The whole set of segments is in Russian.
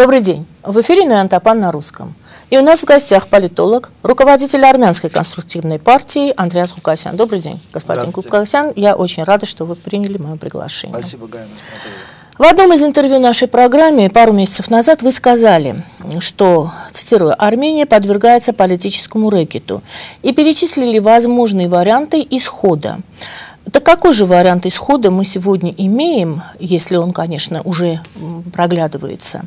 Добрый день. В эфире Ноян Тапан на русском. И у нас в гостях политолог, руководитель армянской конструктивной партии Андриас Гукасян. Добрый день, господин Гукасян. Я очень рада, что вы приняли мое приглашение. Спасибо, Гаяне. В одном из интервью нашей программе пару месяцев назад вы сказали, что, цитирую, «Армения подвергается политическому рэкету» и перечислили возможные варианты исхода. Так какой же вариант исхода мы сегодня имеем, если он, конечно, уже проглядывается,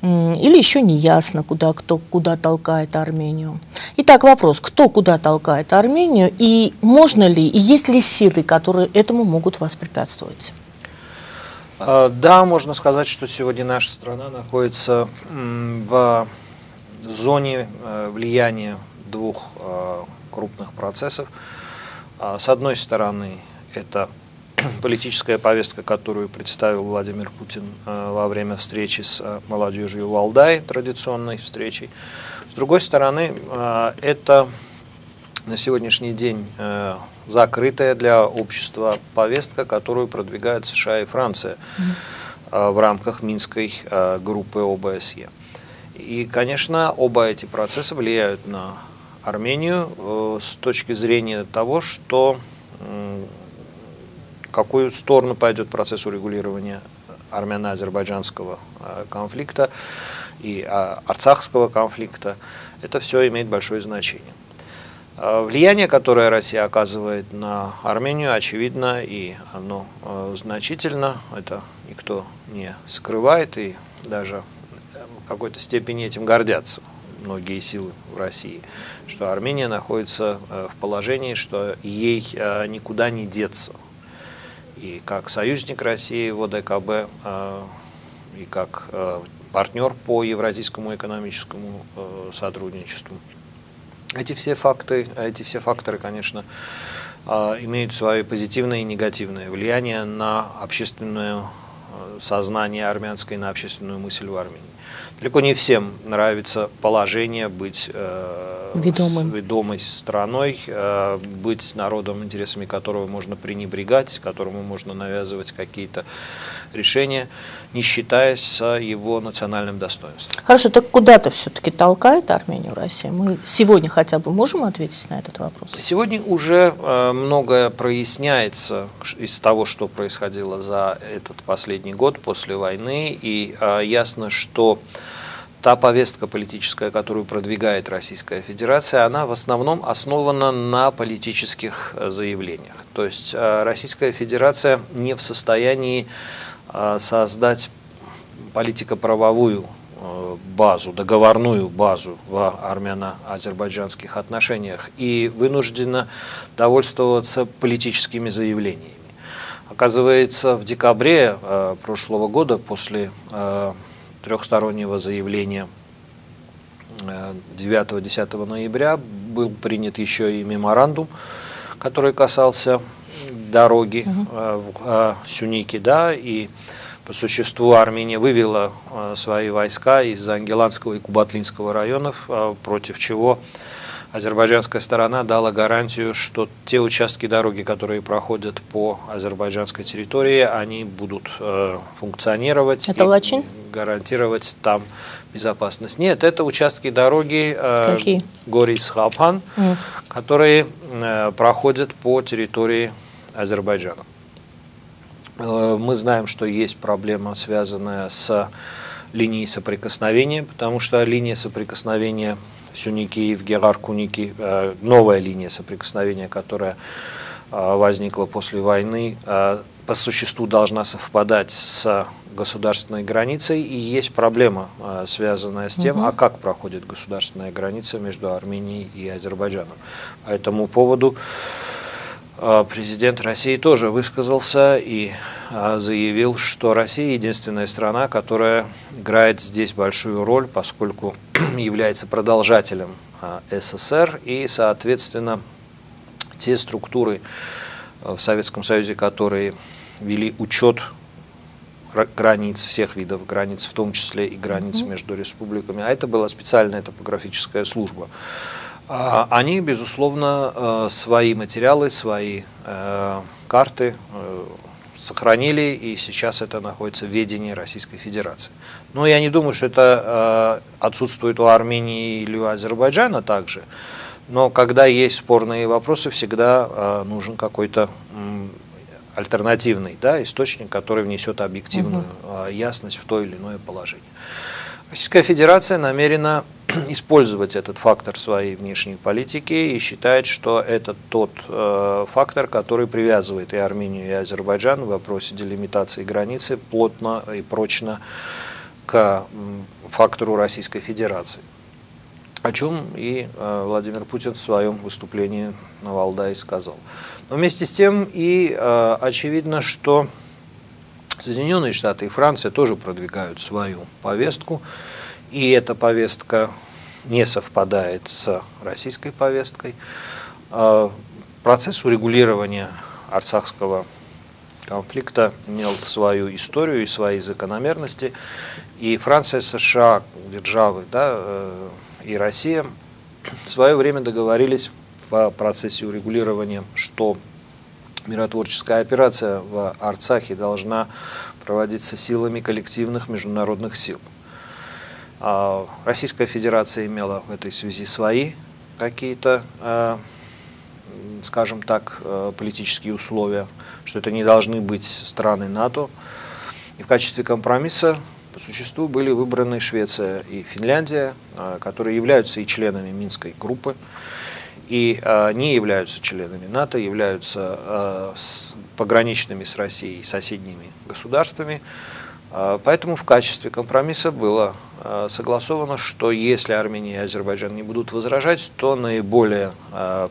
или еще не ясно, куда кто куда толкает Армению? Итак, вопрос, кто куда толкает Армению, и можно ли, и есть ли силы, которые этому могут воспрепятствовать? Да, можно сказать, что сегодня наша страна находится в зоне влияния двух крупных процессов. С одной стороны, это политическая повестка, которую представил Владимир Путин во время встречи с молодежью Валдай, традиционной встречей. С другой стороны, это на сегодняшний день закрытая для общества повестка, которую продвигают США и Франция в рамках Минской группы ОБСЕ. И, конечно, оба эти процесса влияют на Армению с точки зрения того, что в какую сторону пойдет процесс урегулирования армяно-азербайджанского конфликта и арцахского конфликта. Это все имеет большое значение. Влияние, которое Россия оказывает на Армению, очевидно, и оно значительно. Это никто не скрывает, и даже в какой-то степени этим гордятся многие силы в России, что Армения находится в положении, что ей никуда не деться. И как союзник России в ОДКБ, и как партнер по евразийскому экономическому сотрудничеству. Эти все факторы, конечно, имеют свои позитивные и негативные влияния на общественное сознание армянское, на общественную мысль в Армении. Далеко не всем нравится положение быть ведомой страной, быть народом, интересами которого можно пренебрегать, которому можно навязывать какие-то решения, не считаясь с его национальным достоинством. Хорошо, так куда-то все-таки толкает Армению Россия? Мы сегодня хотя бы можем ответить на этот вопрос? Сегодня уже многое проясняется из того, что происходило за этот последний год после войны, и ясно, что та повестка политическая, которую продвигает Российская Федерация, она в основном основана на политических заявлениях. То есть Российская Федерация не в состоянии создать политико-правовую базу, договорную базу в армяно-азербайджанских отношениях и вынуждена довольствоваться политическими заявлениями. Оказывается, в декабре прошлого года после трехстороннего заявления 9-10 ноября был принят еще и меморандум, который касался дороги в Сюнике, да, и по существу Армения вывела свои войска из Зангеландского и Кубатлинского районов, против чего азербайджанская сторона дала гарантию, что те участки дороги, которые проходят по азербайджанской территории, они будут функционировать. Это Лачин? Гарантировать там безопасность. Нет, это участки дороги Горис-Хапан, которые проходят по территории Азербайджана. Мы знаем, что есть проблема, связанная с линией соприкосновения, потому что линия соприкосновения в Сюнике и в Геларкунике, новая линия соприкосновения, которая возникла после войны, по существу должна совпадать с государственной границей. И есть проблема, связанная с тем, а как проходит государственная граница между Арменией и Азербайджаном. По этому поводу президент России тоже высказался и заявил, что Россия единственная страна, которая играет здесь большую роль, поскольку является продолжателем СССР, и, соответственно, те структуры в Советском Союзе, которые вели учет границ, всех видов границ, в том числе и границ между республиками, а это была специальная топографическая служба, они, безусловно, свои материалы, свои карты сохранили, и сейчас это находится в ведении Российской Федерации. Но я не думаю, что это отсутствует у Армении или у Азербайджана также, но когда есть спорные вопросы, всегда нужен какой-то альтернативный, да, источник, который внесет объективную ясность в то или иное положение. Российская Федерация намерена использовать этот фактор в своей внешней политике и считает, что это тот фактор, который привязывает и Армению, и Азербайджан в вопросе делимитации границы плотно и прочно к фактору Российской Федерации. О чем и Владимир Путин в своем выступлении на Валдае сказал. Но вместе с тем и очевидно, что Соединенные Штаты и Франция тоже продвигают свою повестку, и эта повестка не совпадает с российской повесткой. Процесс урегулирования Арцахского конфликта имел свою историю и свои закономерности, и Франция, США, державы, да, и Россия в свое время договорились в процессе урегулирования, что миротворческая операция в Арцахе должна проводиться силами коллективных международных сил. Российская Федерация имела в этой связи свои какие-то, скажем так, политические условия, что это не должны быть страны НАТО. И в качестве компромисса по существу были выбраны Швеция и Финляндия, которые являются и членами Минской группы, и не являются членами НАТО, являются пограничными с Россией и соседними государствами. Поэтому в качестве компромисса было согласовано, что если Армения и Азербайджан не будут возражать, то наиболее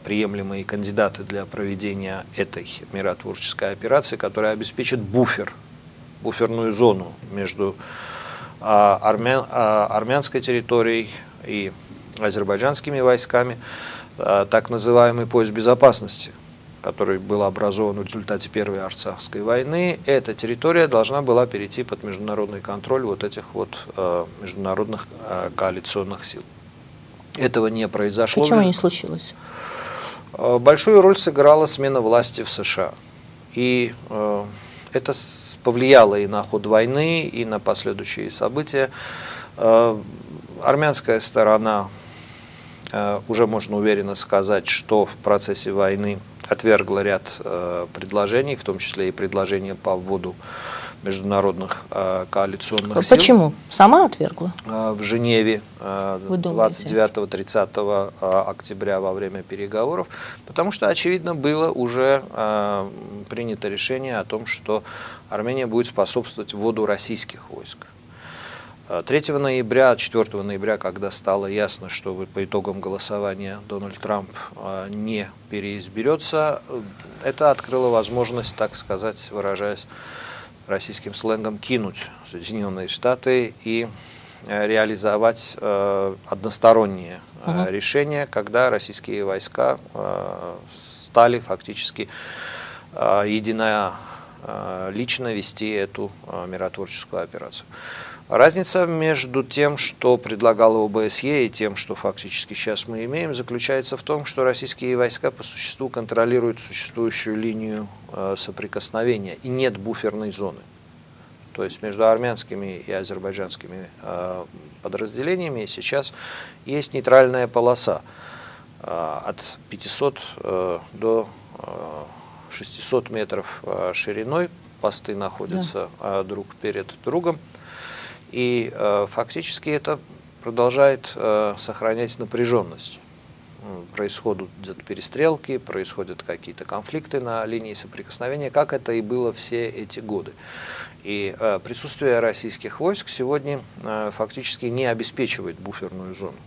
приемлемые кандидаты для проведения этой миротворческой операции, которая обеспечит буферную зону между армянской территорией и азербайджанскими войсками, так называемый пояс безопасности, который был образован в результате Первой Арцахской войны, эта территория должна была перейти под международный контроль вот этих вот международных коалиционных сил. Этого не произошло. Почему не случилось? Большую роль сыграла смена власти в США. И это повлияло и на ход войны, и на последующие события. Армянская сторона, уже можно уверенно сказать, что в процессе войны отвергла ряд предложений, в том числе и предложения по вводу международных коалиционных сил. Почему? Сама отвергла? В Женеве 29-30 октября во время переговоров, потому что, очевидно, было уже принято решение о том, что Армения будет способствовать вводу российских войск. 3 ноября, 4 ноября, когда стало ясно, что по итогам голосования Дональд Трамп не переизберется, это открыло возможность, так сказать, выражаясь российским сленгом, кинуть Соединенные Штаты и реализовать односторонние решения, когда российские войска стали фактически единолично вести эту миротворческую операцию. Разница между тем, что предлагало ОБСЕ, и тем, что фактически сейчас мы имеем, заключается в том, что российские войска по существу контролируют существующую линию соприкосновения, и нет буферной зоны. То есть между армянскими и азербайджанскими подразделениями сейчас есть нейтральная полоса от 500 до 600 метров шириной, посты находятся друг перед другом. И фактически это продолжает сохранять напряженность. Происходят перестрелки, происходят какие-то конфликты на линии соприкосновения, как это и было все эти годы. И присутствие российских войск сегодня фактически не обеспечивает буферную зону.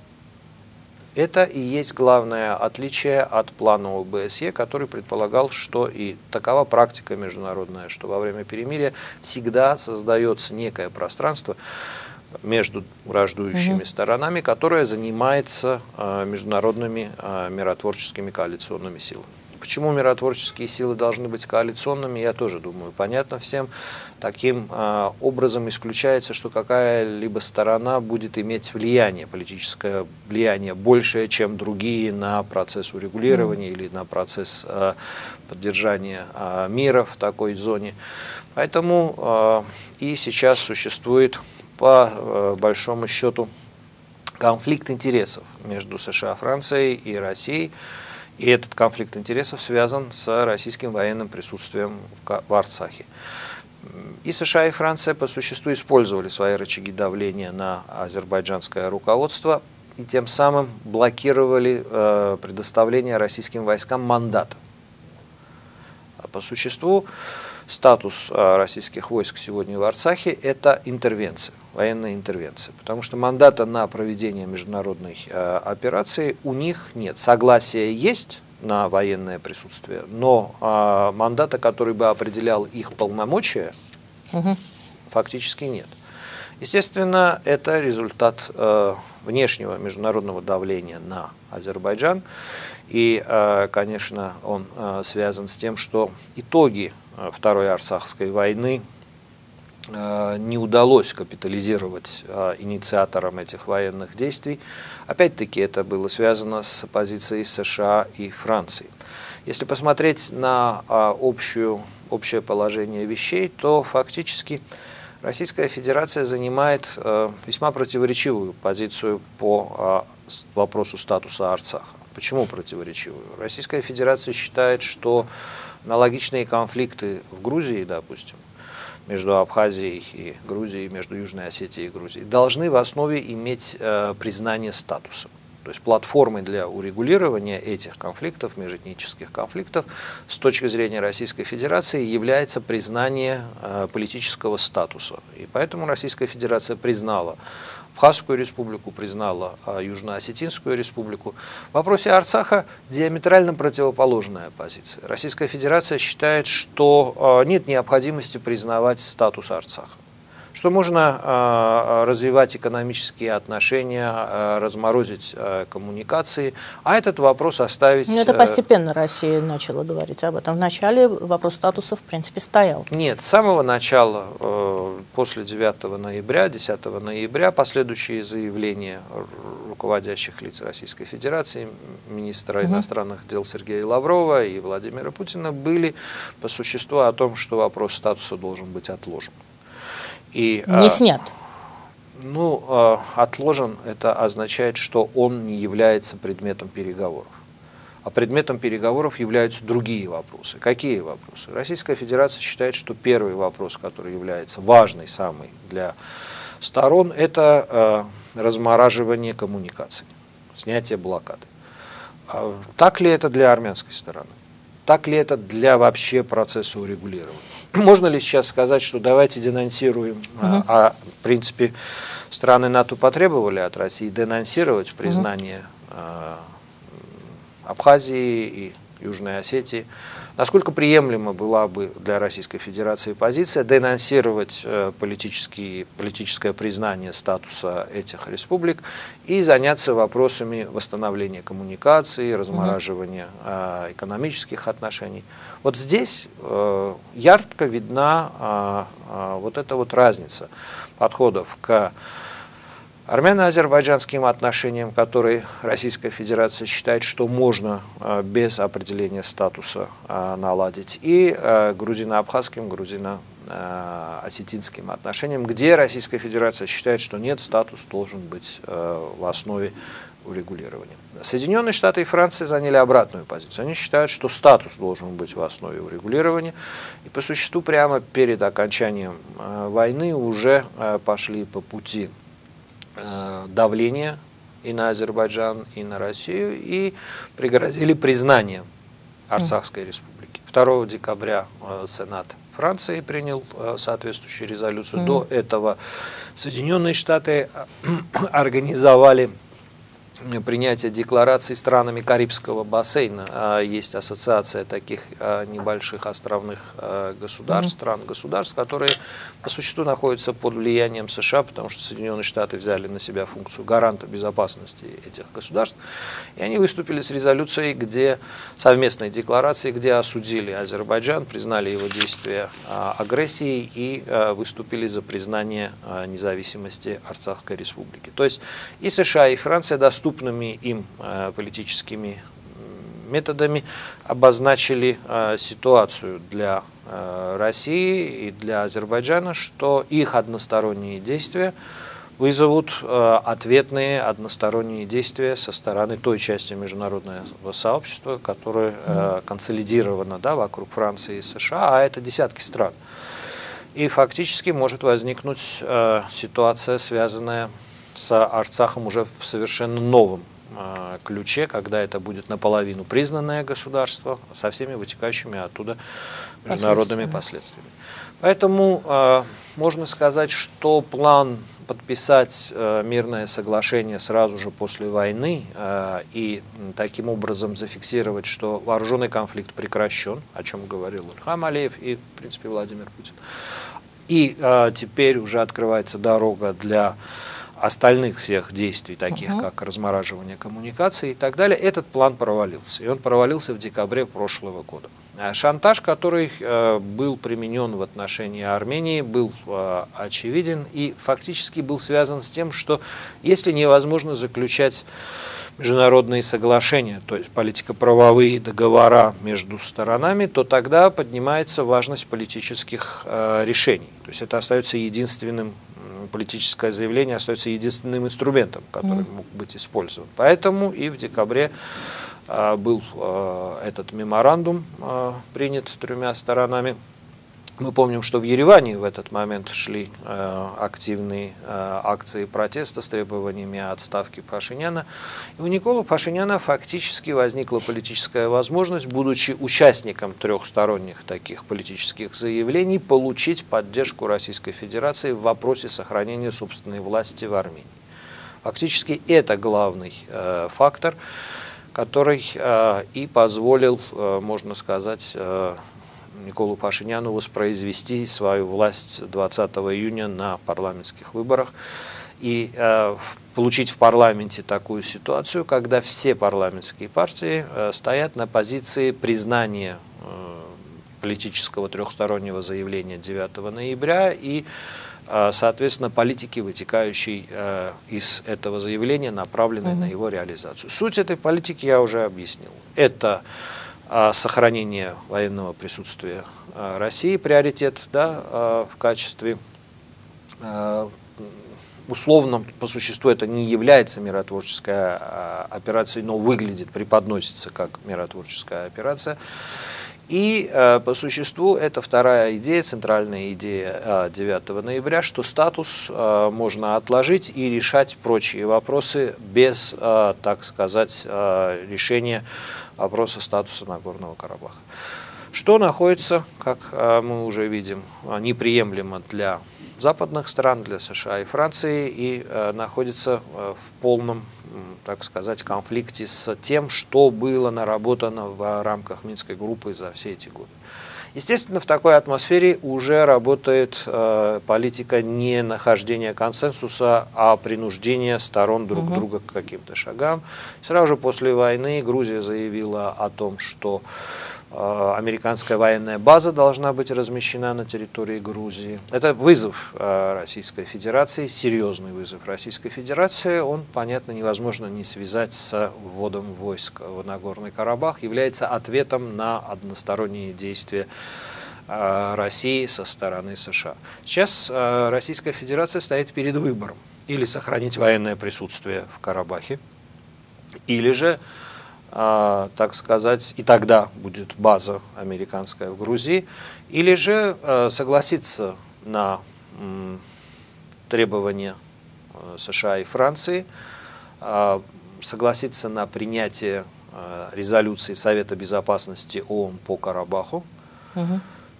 Это и есть главное отличие от плана ОБСЕ, который предполагал, что и такова практика международная, что во время перемирия всегда создается некое пространство между враждующими сторонами, которое занимается международными миротворческими коалиционными силами. Почему миротворческие силы должны быть коалиционными, я тоже думаю, понятно всем. Таким образом исключается, что какая-либо сторона будет иметь влияние, политическое влияние большее, чем другие на процесс урегулирования или на процесс поддержания мира в такой зоне. Поэтому и сейчас существует по большому счету конфликт интересов между США, Францией и Россией. И этот конфликт интересов связан с российским военным присутствием в Арцахе. И США, и Франция по существу использовали свои рычаги давления на азербайджанское руководство и тем самым блокировали предоставление российским войскам мандата. А по существу статус российских войск сегодня в Арцахе – это интервенция, военная интервенция, потому что мандата на проведение международной операции у них нет. Согласие есть на военное присутствие, но мандата, который бы определял их полномочия, фактически нет. Естественно, это результат внешнего международного давления на Азербайджан, и, конечно, он связан с тем, что итоги Второй Арцахской войны не удалось капитализировать инициаторам этих военных действий. Опять-таки это было связано с позицией США и Франции. Если посмотреть на общее положение вещей, то фактически Российская Федерация занимает весьма противоречивую позицию по вопросу статуса Арцаха. Почему противоречивую? Российская Федерация считает, что аналогичные конфликты в Грузии, допустим, между Абхазией и Грузией, между Южной Осетией и Грузией, должны в основе иметь признание статуса. То есть платформой для урегулирования этих конфликтов, межэтнических конфликтов, с точки зрения Российской Федерации является признание политического статуса. И поэтому Российская Федерация признала Абхазскую республику, признала Южно-Осетинскую республику. В вопросе Арцаха диаметрально противоположная позиция. Российская Федерация считает, что нет необходимости признавать статус Арцаха, что можно развивать экономические отношения, разморозить коммуникации, а этот вопрос оставить... Но это постепенно Россия начала говорить об этом. Вначале вопрос статуса, в принципе, стоял. Нет, с самого начала, после 9 ноября, 10 ноября, последующие заявления руководящих лиц Российской Федерации, министра иностранных дел Сергея Лаврова и Владимира Путина, были по существу о том, что вопрос статуса должен быть отложен. И, не снят. Отложен, это означает, что он не является предметом переговоров. А предметом переговоров являются другие вопросы. Какие вопросы? Российская Федерация считает, что первый вопрос, который является важный самый для сторон, это размораживание коммуникаций, снятие блокады. Так ли это для армянской стороны? Так ли это для вообще процесса урегулирования? Можно ли сейчас сказать, что давайте денонсируем, в принципе, страны НАТО потребовали от России денонсировать признание Абхазии и Южной Осетии? Насколько приемлема была бы для Российской Федерации позиция денонсировать политическое признание статуса этих республик и заняться вопросами восстановления коммуникаций, размораживания экономических отношений? Вот здесь ярко видна вот эта вот разница подходов к армяно-азербайджанским отношениям, которые Российская Федерация считает, что можно без определения статуса наладить, и грузино-абхазским, грузино-осетинским отношениям, где Российская Федерация считает, что нет, статус должен быть в основе урегулирования. Соединенные Штаты и Франция заняли обратную позицию. Они считают, что статус должен быть в основе урегулирования. И по существу прямо перед окончанием войны уже пошли по пути давление и на Азербайджан, и на Россию, и пригрозили признание Арцахской республики. 2 декабря Сенат Франции принял соответствующую резолюцию. До этого Соединенные Штаты организовали принятия деклараций странами Карибского бассейна. Есть ассоциация таких небольших островных государств, стран-государств, которые по существу находятся под влиянием США, потому что Соединенные Штаты взяли на себя функцию гаранта безопасности этих государств. И они выступили с резолюцией, где совместной декларации, где осудили Азербайджан, признали его действия агрессией и выступили за признание независимости Арцахской республики. То есть и США, и Франция доступными им политическими методами обозначили ситуацию для России и для Азербайджана, что их односторонние действия вызовут ответные односторонние действия со стороны той части международного сообщества, которая консолидирована вокруг Франции и США, а это десятки стран. И фактически может возникнуть ситуация, связанная с Арцахом уже в совершенно новом ключе, когда это будет наполовину признанное государство со всеми вытекающими оттуда международными последствиями. Поэтому можно сказать, что план подписать мирное соглашение сразу же после войны и таким образом зафиксировать, что вооруженный конфликт прекращен, о чем говорил Ильхам Алиев и, в принципе, Владимир Путин. И теперь уже открывается дорога для остальных всех действий, таких как размораживание коммуникаций и так далее. Этот план провалился, и он провалился в декабре прошлого года. Шантаж, который был применен в отношении Армении, был очевиден и фактически был связан с тем, что если невозможно заключать международные соглашения, то есть политико-правовые договора между сторонами, то тогда поднимается важность политических решений. То есть это остается единственным, политическое заявление остается единственным инструментом, который мог быть использован. Поэтому и в декабре был этот меморандум принят тремя сторонами. Мы помним, что в Ереване в этот момент шли активные акции протеста с требованиями отставки Пашиняна. И у Николы Пашиняна фактически возникла политическая возможность, будучи участником трехсторонних таких политических заявлений, получить поддержку Российской Федерации в вопросе сохранения собственной власти в Армении. Фактически это главный фактор, который и позволил, можно сказать, Николу Пашиняну воспроизвести свою власть 20 июня на парламентских выборах и получить в парламенте такую ситуацию, когда все парламентские партии стоят на позиции признания политического трехстороннего заявления 9 ноября и, соответственно, политики, вытекающей из этого заявления, направленной на его реализацию. Суть этой политики я уже объяснил. Это сохранение военного присутствия России, приоритет в качестве условно, по существу это не является миротворческой операцией, но выглядит, преподносится как миротворческая операция. И по существу это вторая идея, центральная идея 9 ноября, что статус можно отложить и решать прочие вопросы без, так сказать, решения вопроса статуса Нагорного Карабаха. Что находится, как мы уже видим, неприемлемо для западных стран, для США и Франции, и находится в полном, так сказать, конфликте с тем, что было наработано в рамках Минской группы за все эти годы. Естественно, в такой атмосфере уже работает политика не нахождения консенсуса, а принуждения сторон друг друга к каким-то шагам. Сразу же после войны Грузия заявила о том, что американская военная база должна быть размещена на территории Грузии. Это вызов Российской Федерации, серьезный вызов Российской Федерации. Он, понятно, невозможно не связать с вводом войск в Нагорный Карабах. Является ответом на односторонние действия России со стороны США. Сейчас Российская Федерация стоит перед выбором. Или сохранить военное присутствие в Карабахе, или же, так сказать, и тогда будет база американская в Грузии, или же согласиться на требования США и Франции, согласиться на принятие резолюции Совета Безопасности ООН по Карабаху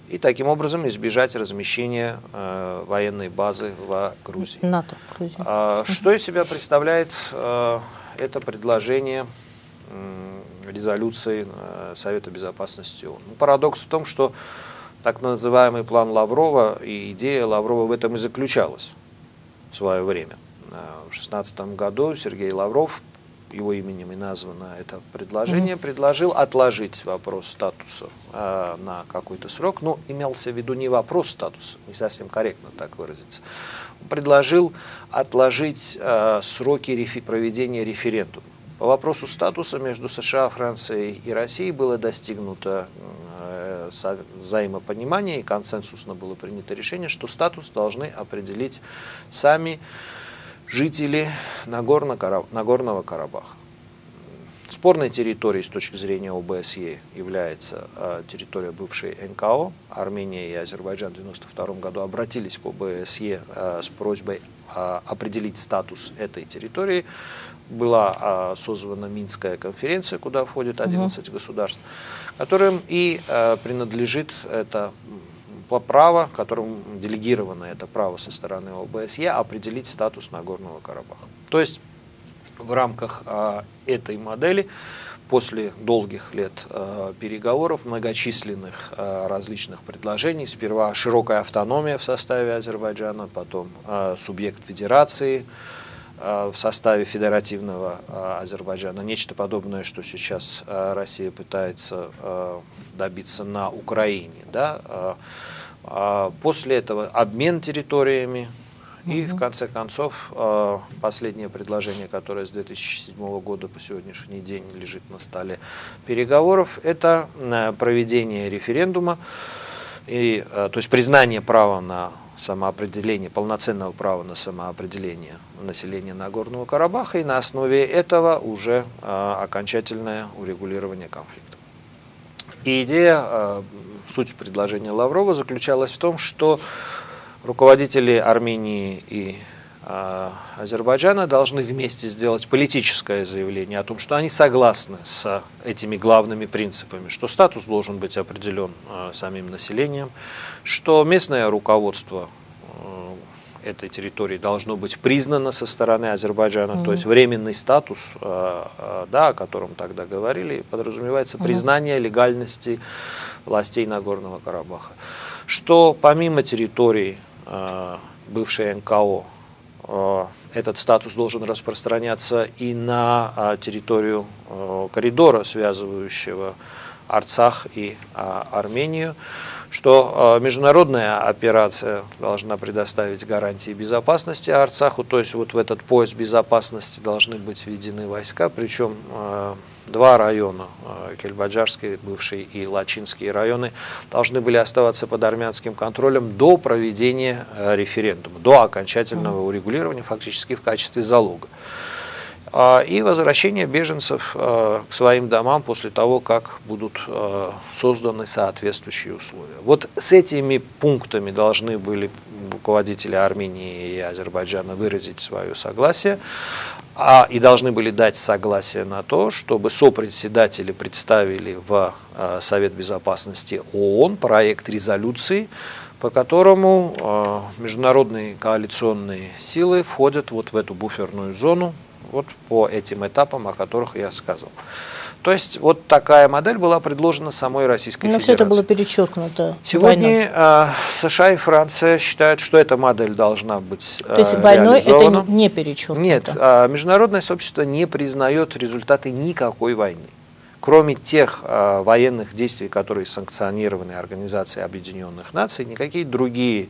и таким образом избежать размещения военной базы в Грузии. НАТО в Грузии. Что из себя представляет это предложение резолюции Совета Безопасности ООН. Парадокс в том, что так называемый план Лаврова и идея Лаврова в этом и заключалась в свое время. В 2016 году Сергей Лавров, его именем и названо это предложение, предложил отложить вопрос статуса на какой-то срок. Но имелся в виду не вопрос статуса, не совсем корректно так выразиться. Предложил отложить сроки проведения референдума. По вопросу статуса между США, Францией и Россией было достигнуто взаимопонимание, и консенсусно было принято решение, что статус должны определить сами жители Нагорного Карабаха. Спорной территорией с точки зрения ОБСЕ является территория бывшей НКО. Армения и Азербайджан в 1992 году обратились к ОБСЕ с просьбой определить статус этой территории. Была созвана Минская конференция, куда входит 11 государств, которым и принадлежит это право, которым делегировано это право со стороны ОБСЕ определить статус Нагорного Карабаха. То есть в рамках этой модели после долгих лет переговоров, многочисленных различных предложений, сперва широкая автономия в составе Азербайджана, потом субъект федерации в составе федеративного Азербайджана. Нечто подобное, что сейчас Россия пытается добиться на Украине. Да? После этого обмен территориями. И в конце концов, последнее предложение, которое с 2007 года по сегодняшний день лежит на столе переговоров, это проведение референдума, то есть признание права на самоопределение, полноценного права на самоопределение населения Нагорного Карабаха, и на основе этого уже окончательное урегулирование конфликта. И идея, суть предложения Лаврова заключалась в том, что руководители Армении и Азербайджана должны вместе сделать политическое заявление о том, что они согласны с этими главными принципами, что статус должен быть определен самим населением, что местное руководство этой территории должно быть признано со стороны Азербайджана, то есть временный статус, да, о котором тогда говорили, подразумевается признание легальности властей Нагорного Карабаха, что помимо территории бывшей НКО, этот статус должен распространяться и на территорию коридора, связывающего Арцах и Армению, что международная операция должна предоставить гарантии безопасности Арцаху, то есть вот в этот пояс безопасности должны быть введены войска, причем два района, Кельбаджарский, бывший, и Лачинские районы, должны были оставаться под армянским контролем до проведения референдума, до окончательного урегулирования, фактически в качестве залога. И возвращение беженцев к своим домам после того, как будут созданы соответствующие условия. Вот с этими пунктами должны были руководители Армении и Азербайджана выразить свое согласие, и должны были дать согласие на то, чтобы сопредседатели представили в Совет Безопасности ООН проект резолюции, по которому международные коалиционные силы входят вот в эту буферную зону, вот по этим этапам, о которых я сказал. То есть вот такая модель была предложена самой Российской Федерации. Но все это было перечеркнуто. Сегодня войной. США и Франция считают, что эта модель должна быть реализована. То есть войной это не перечеркнуто? Нет, международное сообщество не признает результаты никакой войны, кроме тех военных действий, которые санкционированы Организацией Объединенных Наций, никакие другие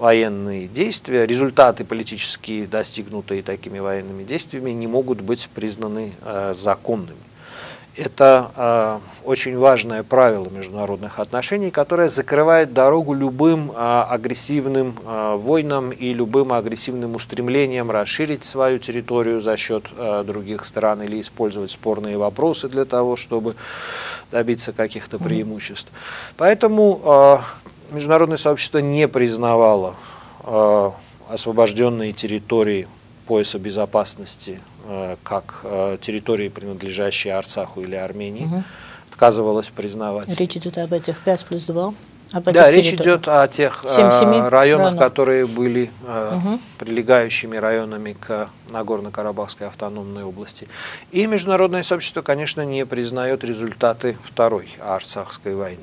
военные действия, результаты политические, достигнутые такими военными действиями, не могут быть признаны законными. Это очень важное правило международных отношений, которое закрывает дорогу любым агрессивным войнам и любым агрессивным устремлениям расширить свою территорию за счет других стран или использовать спорные вопросы для того, чтобы добиться каких-то преимуществ. Поэтому международное сообщество не признавало освобожденные территории пояса безопасности как территории, принадлежащие Арцаху или Армении. Отказывалось признавать. Речь идет об этих 5+2. Да, речь идет о тех районах, которые были прилегающими районами к Нагорно-Карабахской автономной области. И международное сообщество, конечно, не признает результаты Второй Арцахской войны.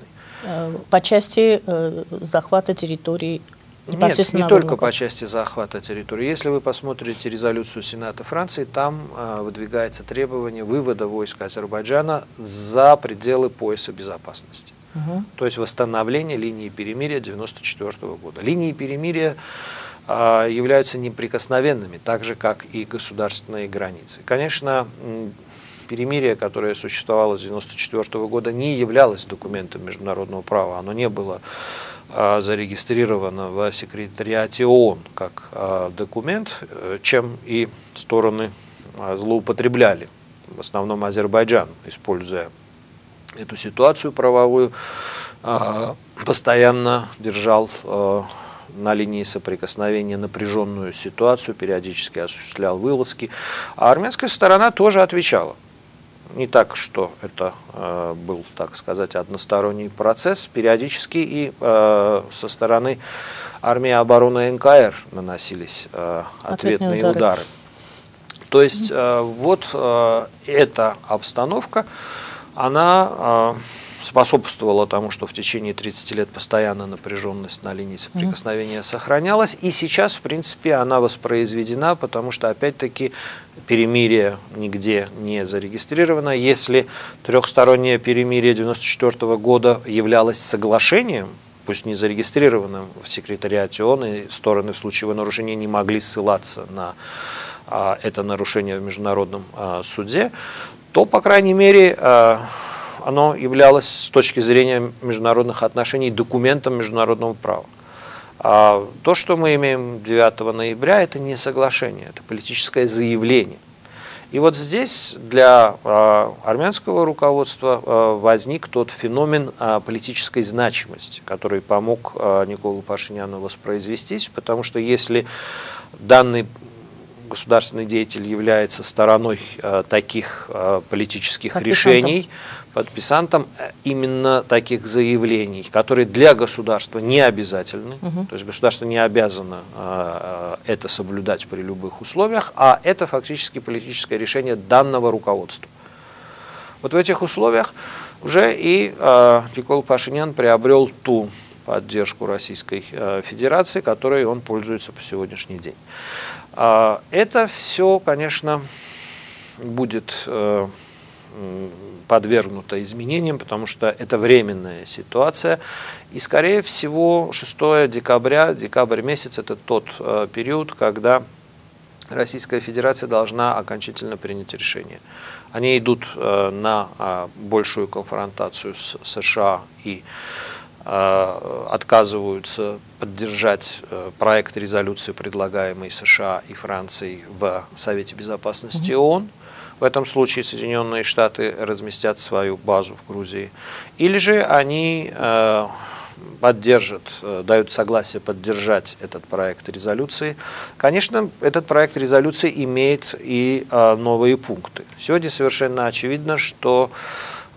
По части захвата территорий. Нет, не только по части захвата территории. Если вы посмотрите резолюцию Сената Франции, там выдвигается требование вывода войск Азербайджана за пределы пояса безопасности. То есть восстановление линии перемирия 1994 года. Линии перемирия являются неприкосновенными, так же, как и государственные границы. Конечно, перемирие, которое существовало с 1994 года, не являлось документом международного права. Оно не было зарегистрировано в секретариате ООН как документ, чем и стороны злоупотребляли, в основном Азербайджан, используя эту ситуацию правовую, постоянно держал на линии соприкосновения напряженную ситуацию, периодически осуществлял вылазки. А армянская сторона тоже отвечала. Не так, что это был, так сказать, односторонний процесс. Периодически и со стороны армии обороны НКР наносились ответные удары. То есть вот эта обстановка, она способствовала тому, что в течение 30 лет постоянно напряженность на линии соприкосновения сохранялась. И сейчас, в принципе, она воспроизведена, потому что, опять-таки, перемирие нигде не зарегистрировано. Если трехстороннее перемирие 1994 года являлось соглашением, пусть не зарегистрированным в секретариате ООН, и стороны в случае его нарушения не могли ссылаться на это нарушение в международном суде, то, по крайней мере, оно являлось с точки зрения международных отношений документом международного права. А то, что мы имеем 9 ноября, это не соглашение, это политическое заявление. И вот здесь для армянского руководства возник тот феномен политической значимости, который помог Николу Пашиняну воспроизвестись, потому что если данный государственный деятель является стороной таких политических решений, подписантом именно таких заявлений, которые для государства не обязательны, то есть государство не обязано это соблюдать при любых условиях, а это фактически политическое решение данного руководства. Вот в этих условиях уже и Никола Пашинян приобрел ту поддержку Российской Федерации, которой он пользуется по сегодняшний день. Это все, конечно, будет подвергнуто изменениям, потому что это временная ситуация. И, скорее всего, 6 декабря, декабрь месяц, это тот период, когда Российская Федерация должна окончательно принять решение. Они идут на большую конфронтацию с США и отказываются поддержать проект резолюции, предлагаемый США и Францией в Совете Безопасности ООН. В этом случае Соединенные Штаты разместят свою базу в Грузии. Или же они поддержат, дают согласие поддержать этот проект резолюции. Конечно, этот проект резолюции имеет и новые пункты. Сегодня совершенно очевидно, что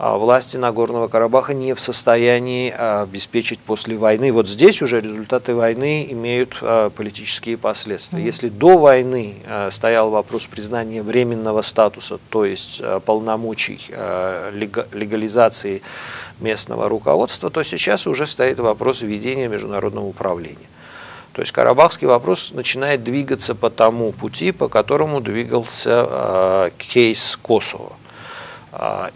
власти Нагорного Карабаха не в состоянии обеспечить после войны. Вот здесь уже результаты войны имеют политические последствия. Если до войны стоял вопрос признания временного статуса, то есть полномочий, легализации местного руководства, то сейчас уже стоит вопрос введения международного управления. То есть карабахский вопрос начинает двигаться по тому пути, по которому двигался кейс Косово.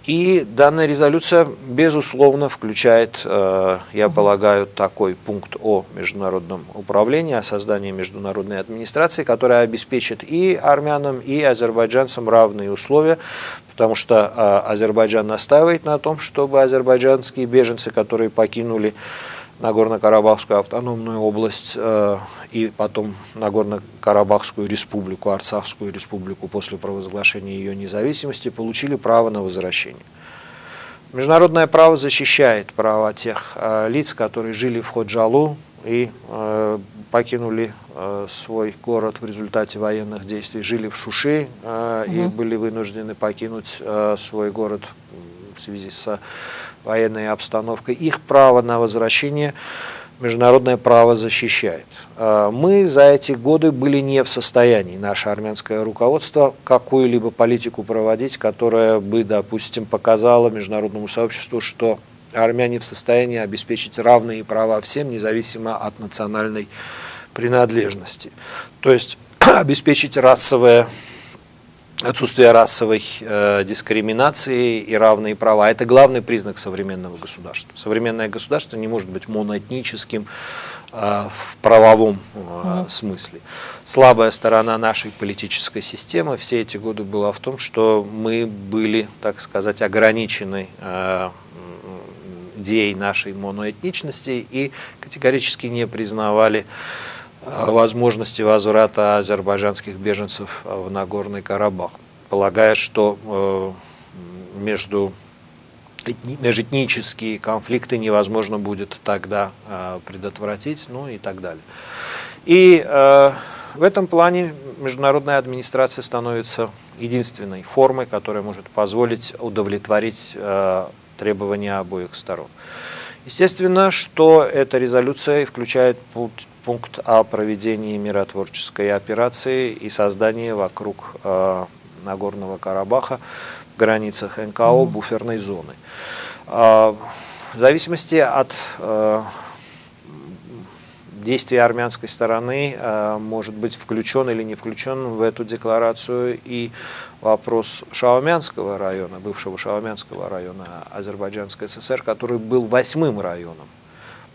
И данная резолюция, безусловно, включает, я полагаю, такой пункт о международном управлении, о создании международной администрации, которая обеспечит и армянам, и азербайджанцам равные условия, потому что Азербайджан настаивает на том, чтобы азербайджанские беженцы, которые покинули Нагорно-Карабахскую автономную область и потом Нагорно-Карабахскую республику, Арцахскую республику после провозглашения ее независимости, получили право на возвращение. Международное право защищает права тех лиц, которые жили в Ходжалу и покинули свой город в результате военных действий, жили в Шуши и были вынуждены покинуть свой город в связи с военной обстановкой, их право на возвращение международное право защищает. Мы за эти годы были не в состоянии, наше армянское руководство, какую-либо политику проводить, которая бы, допустим, показала международному сообществу, что армяне в состоянии обеспечить равные права всем, независимо от национальной принадлежности. То есть обеспечить расовое, отсутствие расовой дискриминации и равные права. Это главный признак современного государства. Современное государство не может быть моноэтническим в правовом смысле. Слабая сторона нашей политической системы все эти годы была в том, что мы были, так сказать, ограничены идеей нашей моноэтничности и категорически не признавали возможности возврата азербайджанских беженцев в Нагорный Карабах, полагая, что межэтнические конфликты невозможно будет тогда предотвратить, ну и так далее. И в этом плане международная администрация становится единственной формой, которая может позволить удовлетворить требования обоих сторон. Естественно, что эта резолюция включает пункт о проведении миротворческой операции и создании вокруг Нагорного Карабаха в границах НКО буферной зоны. В зависимости от действий армянской стороны может быть включен или не включен в эту декларацию и вопрос Шаумянского района, бывшего Шаумянского района Азербайджанской ССР, который был 8-м районом.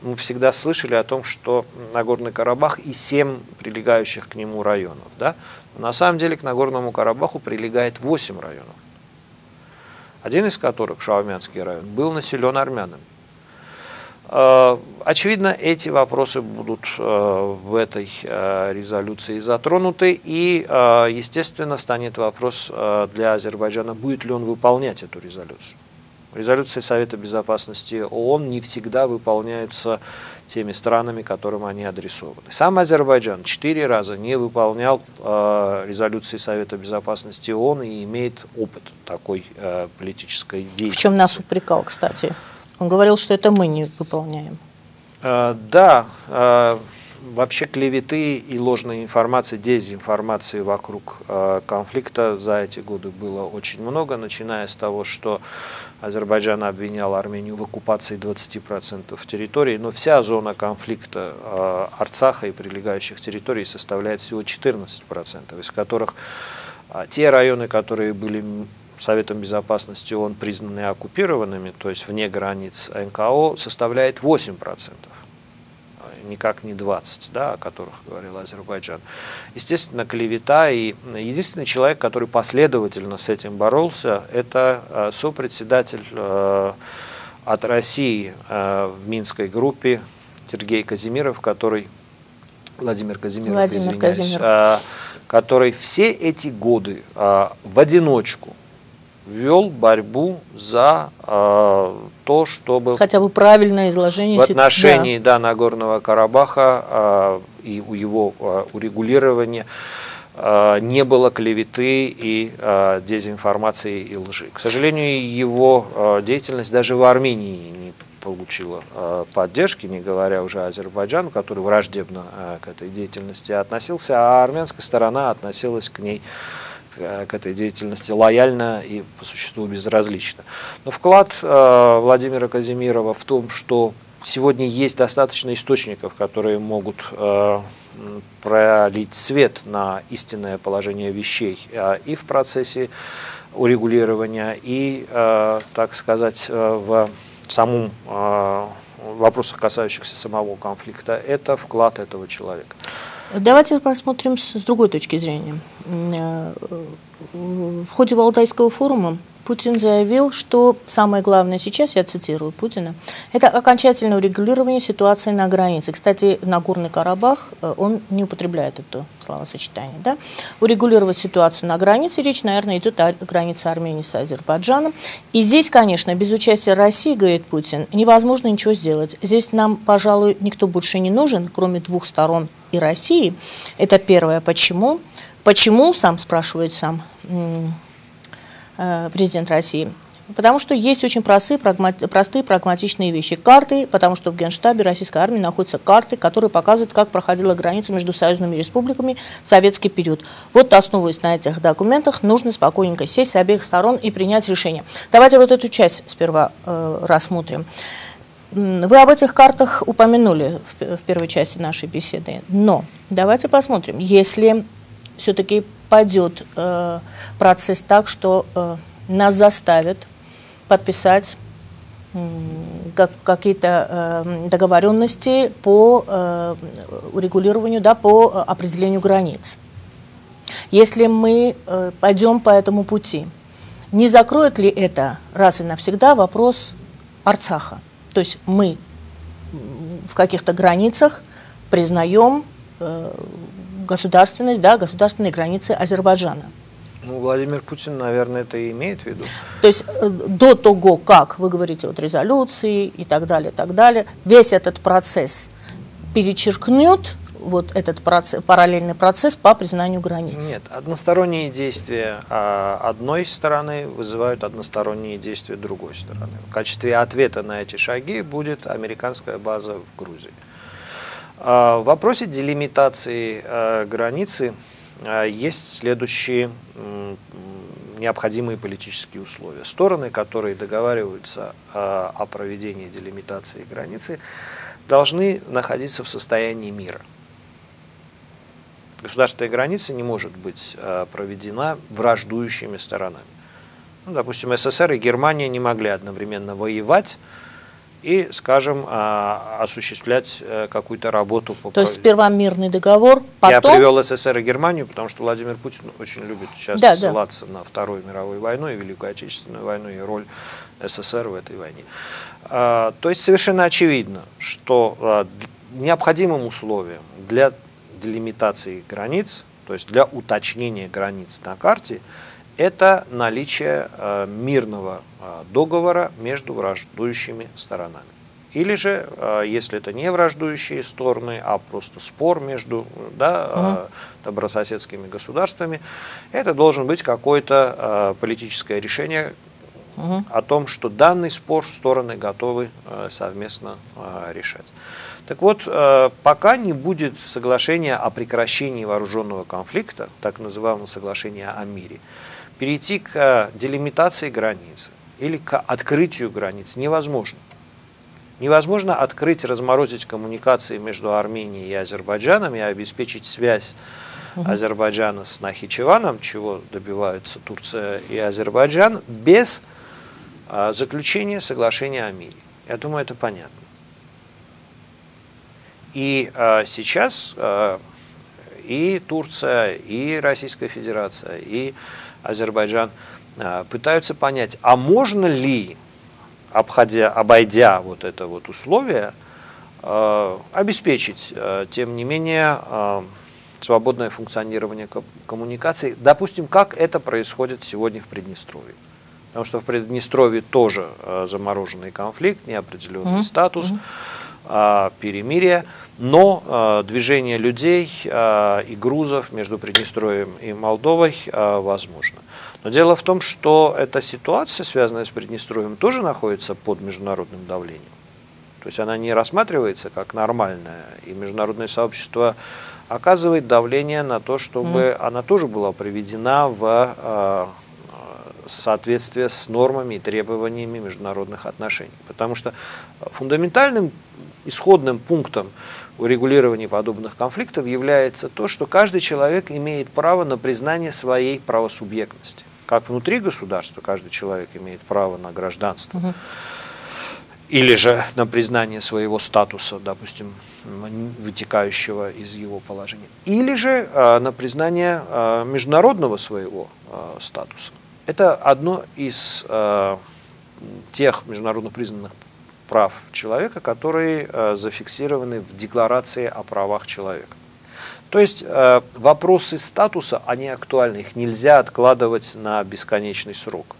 Мы всегда слышали о том, что Нагорный Карабах и 7 прилегающих к нему районов. Да? На самом деле к Нагорному Карабаху прилегает 8 районов, один из которых, Шаумянский район, был населен армянами. Очевидно, эти вопросы будут в этой резолюции затронуты, и, естественно, станет вопрос для Азербайджана, будет ли он выполнять эту резолюцию. Резолюции Совета Безопасности ООН не всегда выполняются теми странами, которым они адресованы. Сам Азербайджан 4 раза не выполнял резолюции Совета Безопасности ООН и имеет опыт такой политической деятельности. В чем нас упрекал, кстати? Он говорил, что это мы не выполняем. Да, вообще клеветы и ложной информации, дезинформации вокруг конфликта за эти годы было очень много, начиная с того, что Азербайджан обвинял Армению в оккупации 20% территории, но вся зона конфликта Арцаха и прилегающих территорий составляет всего 14%, из которых те районы, которые были Советом Безопасности ООН признаны оккупированными, то есть вне границ НКО, составляет 8%, никак не 20%, да, о которых говорил Азербайджан. Естественно, клевета, и единственный человек, который последовательно с этим боролся, это сопредседатель от России в Минской группе Сергей Казимиров, который... Владимир Казимиров, который все эти годы в одиночку вел борьбу за то, чтобы... Хотя бы правильное изложение... В отношении, да, Нагорного Карабаха и его урегулирования не было клеветы и дезинформации и лжи. К сожалению, его деятельность даже в Армении не получила поддержки, не говоря уже о Азербайджане, который враждебно к этой деятельности относился, а армянская сторона относилась к ней, к этой деятельности, лояльно и по существу безразлично. Но вклад Владимира Казимирова в том, что сегодня есть достаточно источников, которые могут пролить свет на истинное положение вещей и в процессе урегулирования, и, так сказать, в самом вопросах, касающихся самого конфликта, это вклад этого человека. Давайте посмотрим с другой точки зрения. В ходе Валдайского форума Путин заявил, что самое главное сейчас, я цитирую Путина, это окончательное урегулирование ситуации на границе. Кстати, Нагорный Карабах, он не употребляет это словосочетание. Да? Урегулировать ситуацию на границе, речь, наверное, идет о границе Армении с Азербайджаном. И здесь, конечно, без участия России, говорит Путин, невозможно ничего сделать. Здесь нам, пожалуй, никто больше не нужен, кроме 2 сторон и России. Это первое. Почему? Почему, сам спрашивает сам президент России, Потому что есть очень простые прагматичные вещи. Карты, потому что в Генштабе российской армии находятся карты, которые показывают, как проходила граница между союзными республиками в советский период. Вот, основываясь на этих документах, нужно спокойненько сесть с обеих сторон и принять решение. Давайте вот эту часть сперва рассмотрим. Вы об этих картах упомянули в первой части нашей беседы, но давайте посмотрим, если все-таки пойдет процесс так, что нас заставят подписать какие-то договоренности по урегулированию, да, по определению границ. Если мы пойдем по этому пути, не закроет ли это раз и навсегда вопрос Арцаха? То есть мы в каких-то границах признаем государственность, да, государственные границы Азербайджана. Ну, Владимир Путин, наверное, это и имеет в виду. То есть до того, как вы говорите от резолюции и так далее, весь этот процесс перечеркнет вот этот процесс, параллельный процесс по признанию границ. Нет, односторонние действия одной стороны вызывают односторонние действия другой стороны. В качестве ответа на эти шаги будет американская база в Грузии. В вопросе делимитации границы есть следующие необходимые политические условия. Стороны, которые договариваются о проведении делимитации границы, должны находиться в состоянии мира. Государственная граница не может быть проведена враждующими сторонами. Ну, допустим, СССР и Германия не могли одновременно воевать и, скажем, осуществлять какую-то работу. То есть сперва мирный договор, потом... Я привел СССР и Германию, потому что Владимир Путин очень любит сейчас ссылаться на Вторую мировую войну и Великую Отечественную войну, и роль СССР в этой войне. То есть совершенно очевидно, что необходимым условием для делимитации границ, то есть для уточнения границ на карте, это наличие мирного договора между враждующими сторонами. Или же, если это не враждующие стороны, а просто спор между добрососедскими государствами, это должен быть какое-то политическое решение о том, что данный спор стороны готовы совместно решать. Так вот, пока не будет соглашения о прекращении вооруженного конфликта, так называемого соглашения о мире, перейти к делимитации границ или к открытию границ невозможно. Невозможно открыть, разморозить коммуникации между Арменией и Азербайджаном и обеспечить связь Азербайджана с Нахичеваном, чего добиваются Турция и Азербайджан, без заключения соглашения о мире. Я думаю, это понятно. И сейчас и Турция, и Российская Федерация, и Азербайджан пытаются понять, а можно ли, обойдя вот это вот условие, обеспечить, тем не менее, свободное функционирование коммуникаций, допустим, как это происходит сегодня в Приднестровье. Потому что в Приднестровье тоже замороженный конфликт, неопределенный статус, перемирие, но движение людей и грузов между Приднестровьем и Молдовой возможно. Но дело в том, что эта ситуация, связанная с Приднестровьем, тоже находится под международным давлением. То есть она не рассматривается как нормальная, и международное сообщество оказывает давление на то, чтобы она тоже была приведена в соответствие с нормами и требованиями международных отношений. Потому что фундаментальным исходным пунктом урегулирования подобных конфликтов является то, что каждый человек имеет право на признание своей правосубъектности. Как внутри государства каждый человек имеет право на гражданство, или же на признание своего статуса, допустим, вытекающего из его положения, или же на признание международного своего статуса. Это одно из тех международно признанных прав человека, которые зафиксированы в Декларации о правах человека. То есть вопросы статуса, они актуальны, их нельзя откладывать на бесконечный срок.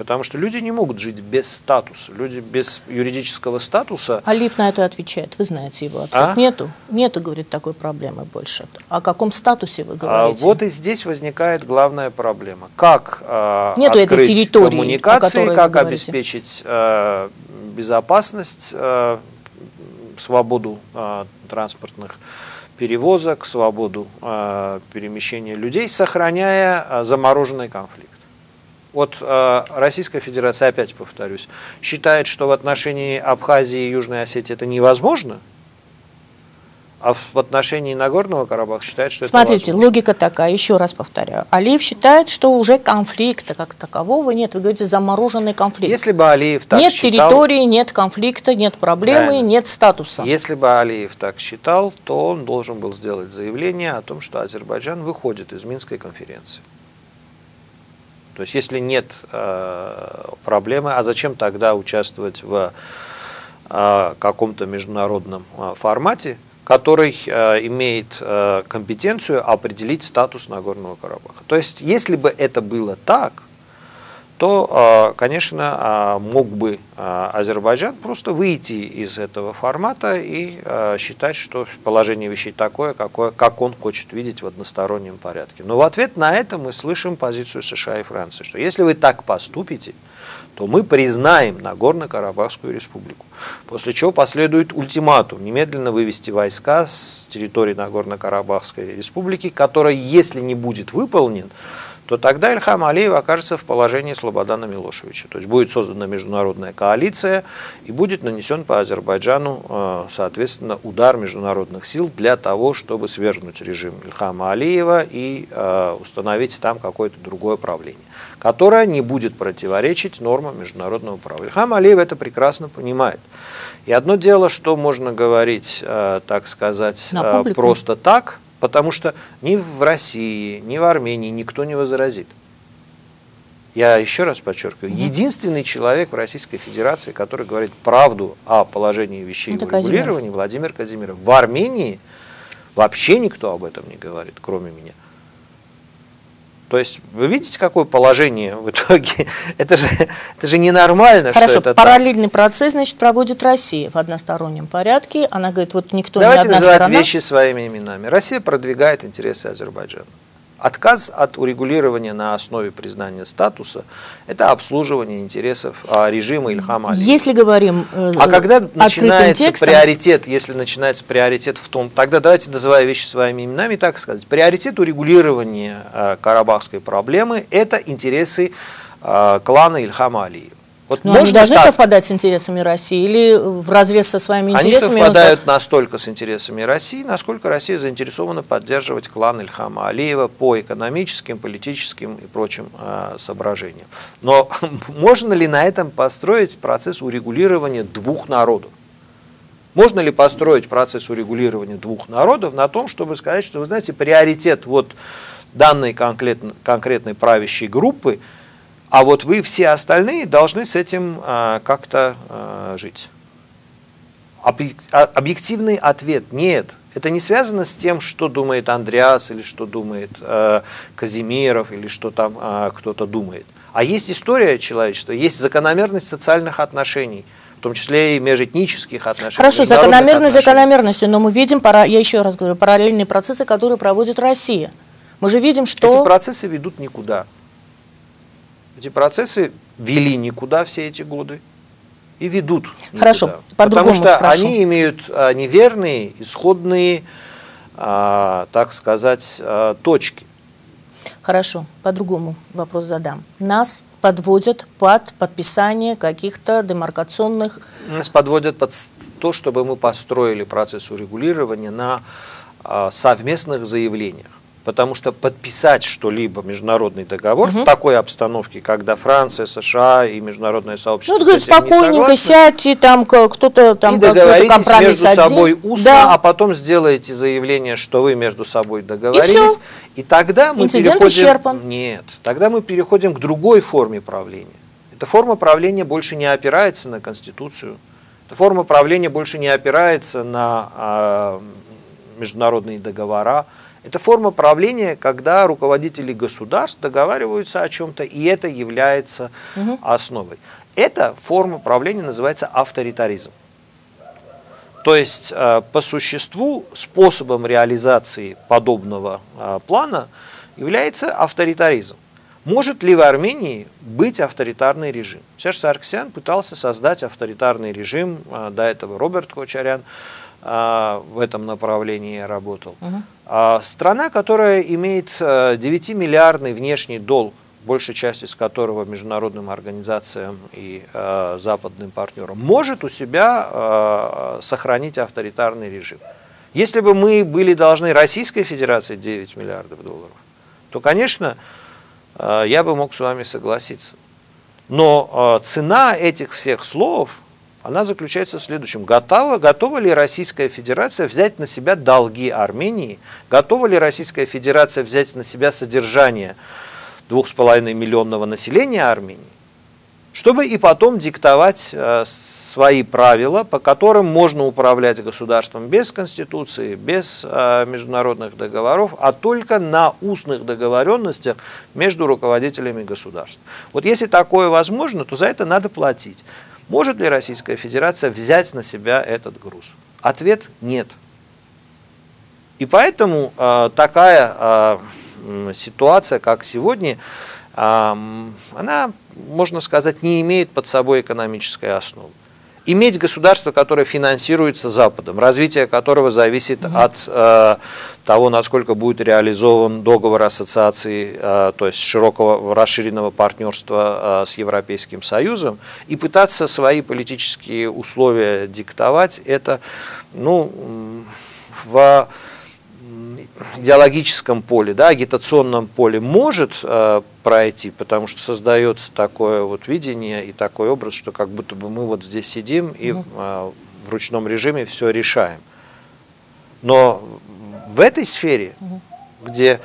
Потому что люди не могут жить без статуса, люди без юридического статуса. Алиев на это отвечает, вы знаете его ответ. А? Нету, говорит, такой проблемы больше. О каком статусе вы говорите? А вот и здесь возникает главная проблема. Как открыть коммуникации, как обеспечить безопасность, свободу транспортных перевозок, свободу перемещения людей, сохраняя замороженный конфликт. Вот Российская Федерация, опять повторюсь, считает, что в отношении Абхазии и Южной Осетии это невозможно, а в отношении Нагорного Карабаха считает, что это возможно. Логика такая, еще раз повторяю. Алиев считает, что уже конфликта как такового нет. Вы говорите, замороженный конфликт. Если бы Алиев так считал... Нет территории, нет конфликта, нет проблемы, да, нет статуса. Если бы Алиев так считал, то он должен был сделать заявление о том, что Азербайджан выходит из Минской конференции. То есть, если нет проблемы, а зачем тогда участвовать в каком-то международном формате, который имеет компетенцию определить статус Нагорного Карабаха? То есть, если бы это было так, то, конечно, мог бы Азербайджан просто выйти из этого формата и считать, что положение вещей такое, какое, как он хочет видеть в одностороннем порядке. Но в ответ на это мы слышим позицию США и Франции, что если вы так поступите, то мы признаем Нагорно-Карабахскую республику. После чего последует ультиматум немедленно вывести войска с территории Нагорно-Карабахской республики, который, если не будет выполнен, то тогда Ильхам Алиев окажется в положении Слободана Милошевича. То есть будет создана международная коалиция и будет нанесен по Азербайджану, соответственно, удар международных сил для того, чтобы свергнуть режим Ильхама Алиева и установить там какое-то другое правление, которое не будет противоречить нормам международного права. Ильхам Алиев это прекрасно понимает. И одно дело, что можно говорить, так сказать, просто так, потому что ни в России, ни в Армении никто не возразит. Я еще раз подчеркиваю, единственный человек в Российской Федерации, который говорит правду о положении вещей в регулировании, Владимир Казимиров. В Армении вообще никто об этом не говорит, кроме меня. То есть вы видите, какое положение в итоге? Это же ненормально. Хорошо, что это параллельный так. процесс, значит, проводит Россия в одностороннем порядке. Она говорит, вот никто Давайте не называть сторона. Вещи своими именами. Россия продвигает интересы Азербайджана. Отказ от урегулирования на основе признания статуса – это обслуживание интересов режима Ильхама Алиева. Если говорим открытым текстом… А когда начинается приоритет, если начинается приоритет в том… Тогда давайте называя вещи своими именами, так сказать. Приоритет урегулирования карабахской проблемы – это интересы клана Ильхама Алиева. Вот но они должны так? совпадать с интересами России или в разрез со своими интересами? Они совпадают настолько с интересами России, насколько Россия заинтересована поддерживать клан Ильхама Алиева по экономическим, политическим и прочим соображениям. Но можно ли на этом построить процесс урегулирования двух народов? Можно ли построить процесс урегулирования двух народов на том, чтобы сказать, что, вы знаете, приоритет вот данной конкретной правящей группы, а вот вы все остальные должны с этим как-то жить. Объективный ответ – нет. Это не связано с тем, что думает Андриас, или что думает Казимиров, или что там кто-то думает. А есть история человечества, есть закономерность социальных отношений, в том числе и межэтнических отношений. Хорошо, закономерность закономерностью, но мы видим, я еще раз говорю, параллельные процессы, которые проводит Россия. Мы же видим, что… Эти процессы ведут никуда. Эти процессы вели никуда все эти годы и ведут никуда. Хорошо, потому что спрошу. Они имеют неверные, исходные, так сказать, точки. Хорошо, по-другому вопрос задам. Нас подводят под подписание каких-то демаркационных... Нас подводят под то, чтобы мы построили процесс урегулирования на совместных заявлениях. Потому что подписать что-либо международный договор в такой обстановке, когда Франция, США и международное сообщество ну, говорит, с этим не согласны, спокойненько сядьте, там кто-то там какой-то компромисс между собой устно, да. а потом сделаете заявление, что вы между собой договорились, и тогда мы переходим... Нет, тогда мы переходим к другой форме правления. Эта форма правления больше не опирается на Конституцию, эта форма правления больше не опирается на международные договора. Это форма правления, когда руководители государств договариваются о чем-то, и это является основой. Эта форма правления называется авторитаризм. То есть, по существу, способом реализации подобного плана является авторитаризм. Может ли в Армении быть авторитарный режим? Серж Сарксян пытался создать авторитарный режим, до этого Роберт Кочарян в этом направлении работал. Страна, которая имеет 9-миллиардный внешний долг, большая часть из которого международным организациям и западным партнерам, может у себя сохранить авторитарный режим. Если бы мы были должны Российской Федерации 9 миллиардов долларов, то, конечно, я бы мог с вами согласиться. Но цена этих всех слов, она заключается в следующем. Готова ли Российская Федерация взять на себя долги Армении? Готова ли Российская Федерация взять на себя содержание 2,5-миллионного населения Армении, чтобы и потом диктовать свои правила, по которым можно управлять государством без конституции, без международных договоров, а только на устных договоренностях между руководителями государств. Вот если такое возможно, то за это надо платить. Может ли Российская Федерация взять на себя этот груз? Ответ – нет. И поэтому такая ситуация, как сегодня, она, можно сказать, не имеет под собой экономической основы. Иметь государство, которое финансируется Западом, развитие которого зависит от того, насколько будет реализован договор ассоциации, то есть широкого расширенного партнерства с Европейским Союзом, и пытаться свои политические условия диктовать, это, ну, в идеологическом поле, да, агитационном поле может пройти, потому что создается такое вот видение и такой образ, что как будто бы мы вот здесь сидим и в ручном режиме все решаем. Но в этой сфере, где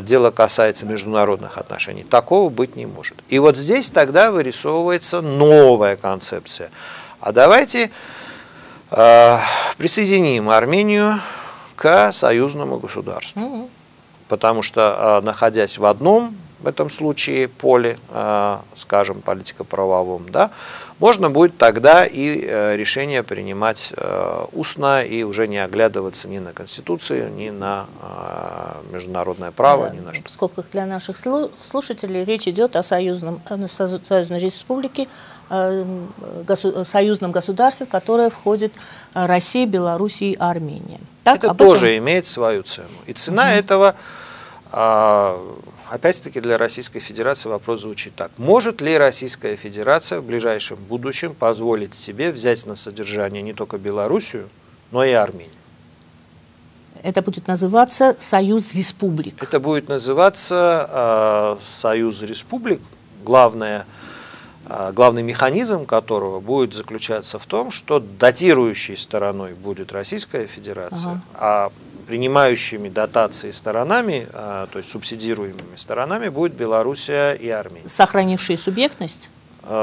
дело касается международных отношений, такого быть не может. И вот здесь тогда вырисовывается новая концепция. А давайте присоединим Армению к союзному государству. Потому что, находясь в одном, в этом случае, поле, скажем, политико-правовом, да, можно будет тогда и решение принимать устно и уже не оглядываться ни на Конституцию, ни на международное право, ни на что. В скобках для наших слушателей речь идет о союзной республике, союзном государстве, которое входит Россия, Беларусь и Армения. Так, это тоже имеет свою цену. И цена этого, опять-таки, для Российской Федерации вопрос звучит так. Может ли Российская Федерация в ближайшем будущем позволить себе взять на содержание не только Белоруссию, но и Армению? Это будет называться Союз Республик. Это будет называться Союз Республик, главный механизм которого будет заключаться в том, что датирующей стороной будет Российская Федерация, а принимающими дотации сторонами, то есть субсидируемыми сторонами, будет Белоруссия и Армения. Сохранившие субъектность?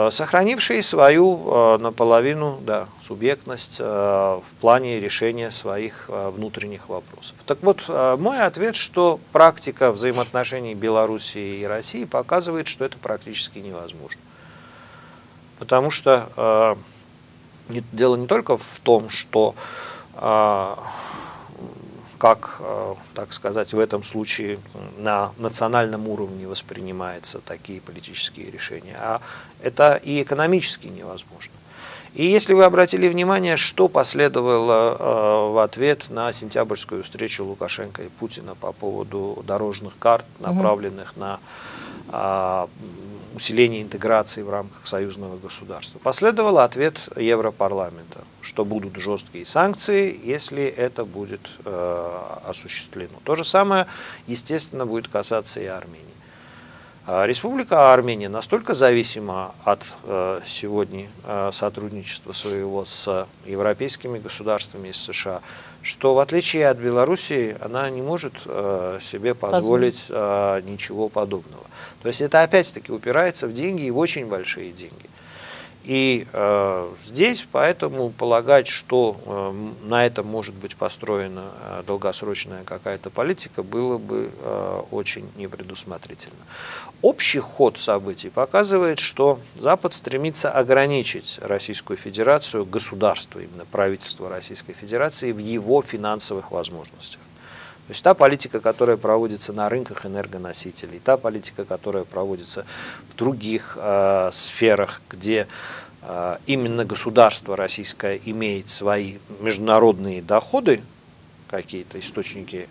Сохранившие свою наполовину, да, субъектность в плане решения своих внутренних вопросов. Так вот, мой ответ, что практика взаимоотношений Белоруссии и России показывает, что это практически невозможно. Потому что дело не только в том, что, как, так сказать, в этом случае на национальном уровне воспринимаются такие политические решения, а это и экономически невозможно. И если вы обратили внимание, что последовало в ответ на сентябрьскую встречу Лукашенко и Путина по поводу дорожных карт, направленных на усиление интеграции в рамках союзного государства. Последовал ответ Европарламента, что будут жесткие санкции, если это будет осуществлено. То же самое, естественно, будет касаться и Армении. Республика Армения настолько зависима от сегодня сотрудничества своего с европейскими государствами из США, что в отличие от Белоруссии она не может себе позволить ничего подобного. То есть это опять-таки упирается в деньги и в очень большие деньги. И здесь поэтому полагать, что на этом может быть построена долгосрочная какая-то политика, было бы очень непредусмотрительно. Общий ход событий показывает, что Запад стремится ограничить Российскую Федерацию, государство, именно правительство Российской Федерации, в его финансовых возможностях. То есть та политика, которая проводится на рынках энергоносителей, та политика, которая проводится в других сферах, где именно государство российское имеет свои международные доходы, какие-то источники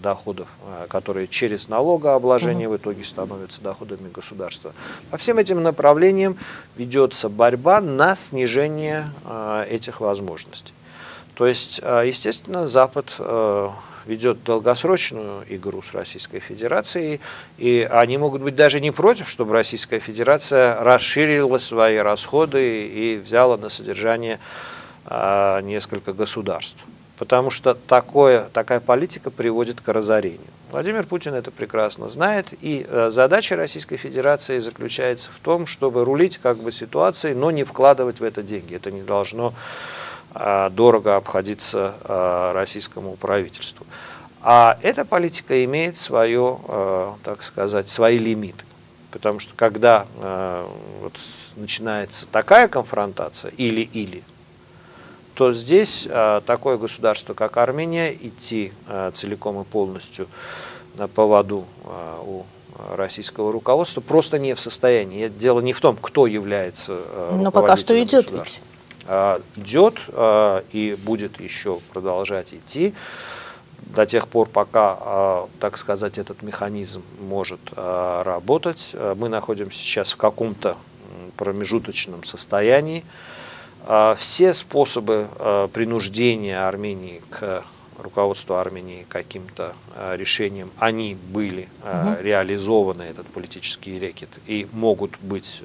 доходов, которые через налогообложение в итоге становятся доходами государства. По всем этим направлениям ведется борьба на снижение этих возможностей. То есть, естественно, Запад ведет долгосрочную игру с Российской Федерацией, и они могут быть даже не против, чтобы Российская Федерация расширила свои расходы и взяла на содержание несколько государств. Потому что такая политика приводит к разорению. Владимир Путин это прекрасно знает, и задача Российской Федерации заключается в том, чтобы рулить как бы ситуацией, но не вкладывать в это деньги. Это не должно дорого обходиться российскому правительству. А эта политика имеет свое, так сказать, свои лимиты. Потому что когда вот начинается такая конфронтация, или-или, то здесь такое государство, как Армения, идти целиком и полностью на поводу у российского руководства просто не в состоянии. Это дело не в том, кто является руководителем. Но пока что идет ведь. Идет и будет еще продолжать идти до тех пор, пока, так сказать, этот механизм может работать. Мы находимся сейчас в каком-то промежуточном состоянии. Все способы принуждения Армении к руководству Армении каким-то решением, они были реализованы, этот политический рекет, и могут быть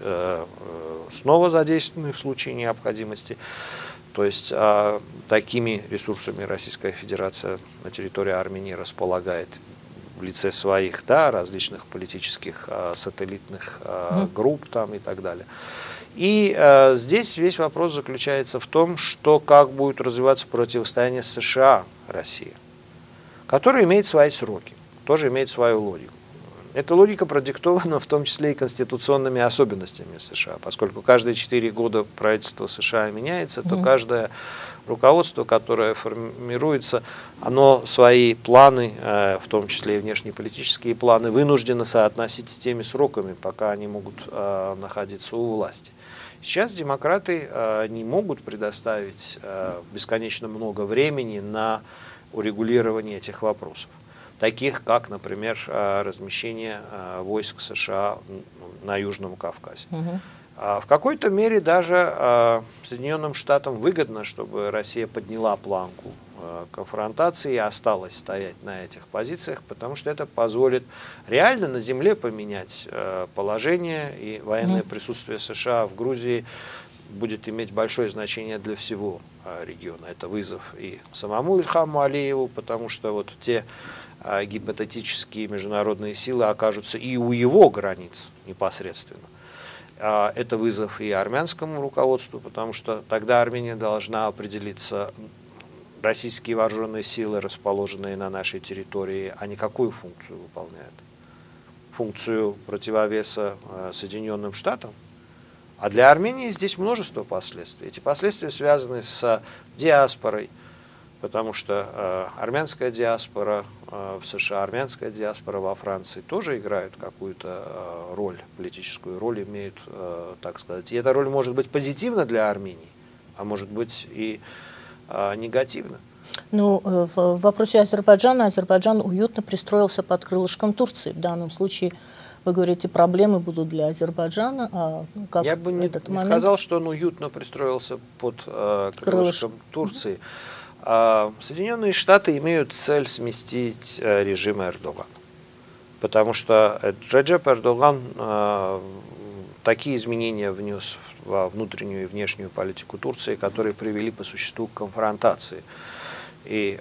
снова задействованы в случае необходимости. То есть такими ресурсами Российская Федерация на территории Армении располагает в лице своих различных политических сателлитных групп там, и так далее. И здесь весь вопрос заключается в том, что как будет развиваться противостояние США-России, которое имеет свои сроки, тоже имеет свою логику. Эта логика продиктована в том числе и конституционными особенностями США, поскольку каждые 4 года правительство США меняется, то каждое руководство, которое формируется, оно свои планы, в том числе и внешнеполитические планы, вынуждено соотносить с теми сроками, пока они могут находиться у власти. Сейчас демократы не могут предоставить бесконечно много времени на урегулирование этих вопросов, таких как, например, размещение войск США на Южном Кавказе. В какой-то мере даже Соединенным Штатам выгодно, чтобы Россия подняла планку конфронтации и осталась стоять на этих позициях, потому что это позволит реально на земле поменять положение, и военное присутствие США в Грузии будет иметь большое значение для всего региона. Это вызов и самому Ильхаму Алиеву, потому что вот те гипотетические международные силы окажутся и у его границ непосредственно. Это вызов и армянскому руководству, потому что тогда Армения должна определиться, российские вооруженные силы, расположенные на нашей территории, они какую функцию выполняют? Функцию противовеса Соединенным Штатам? А для Армении здесь множество последствий. Эти последствия связаны с диаспорой, потому что армянская диаспора в США, армянская диаспора во Франции тоже играют какую-то роль, политическую роль имеют, так сказать. И эта роль может быть позитивна для Армении, а может быть и негативна. Ну, в вопросе Азербайджана, Азербайджан уютно пристроился под крылышком Турции. В данном случае, вы говорите, проблемы будут для Азербайджана. А как я бы не сказал, что он уютно пристроился под крылышком Турции. Соединенные Штаты имеют цель сместить режим Эрдогана, потому что Реджеп Эрдоган такие изменения внес во внутреннюю и внешнюю политику Турции, которые привели по существу к конфронтации и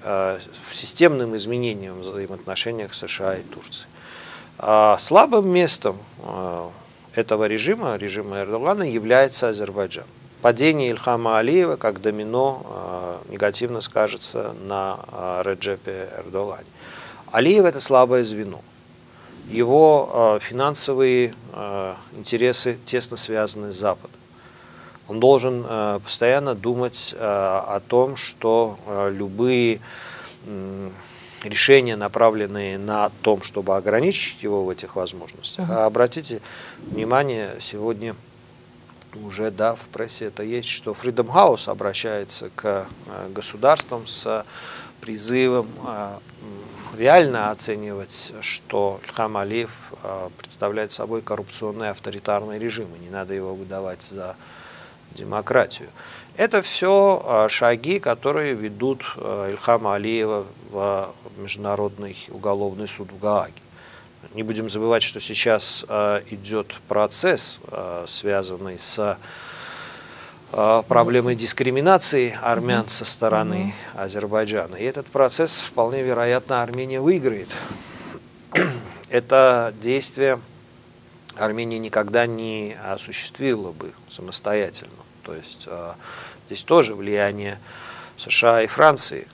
системным изменениям в взаимоотношениях США и Турции. Слабым местом этого режима, режима Эрдогана, является Азербайджан. Падение Ильхама Алиева как домино негативно скажется на Реджепе Эрдогане. Алиев – это слабое звено. Его финансовые интересы тесно связаны с Западом. Он должен постоянно думать о том, что любые решения, направленные на то, чтобы ограничить его в этих возможностях. А обратите внимание, сегодня уже в прессе это есть, что Freedom House обращается к государствам с призывом реально оценивать, что Ильхам Алиев представляет собой коррупционный авторитарный режим, и не надо его выдавать за демократию. Это все шаги, которые ведут Ильхама Алиева в Международный уголовный суд в Гааге. Не будем забывать, что сейчас идет процесс, связанный с проблемой дискриминации армян со стороны Азербайджана. И этот процесс, вполне вероятно, Армения выиграет. Это действие Армения никогда не осуществила бы самостоятельно. То есть здесь тоже влияние США и Франции.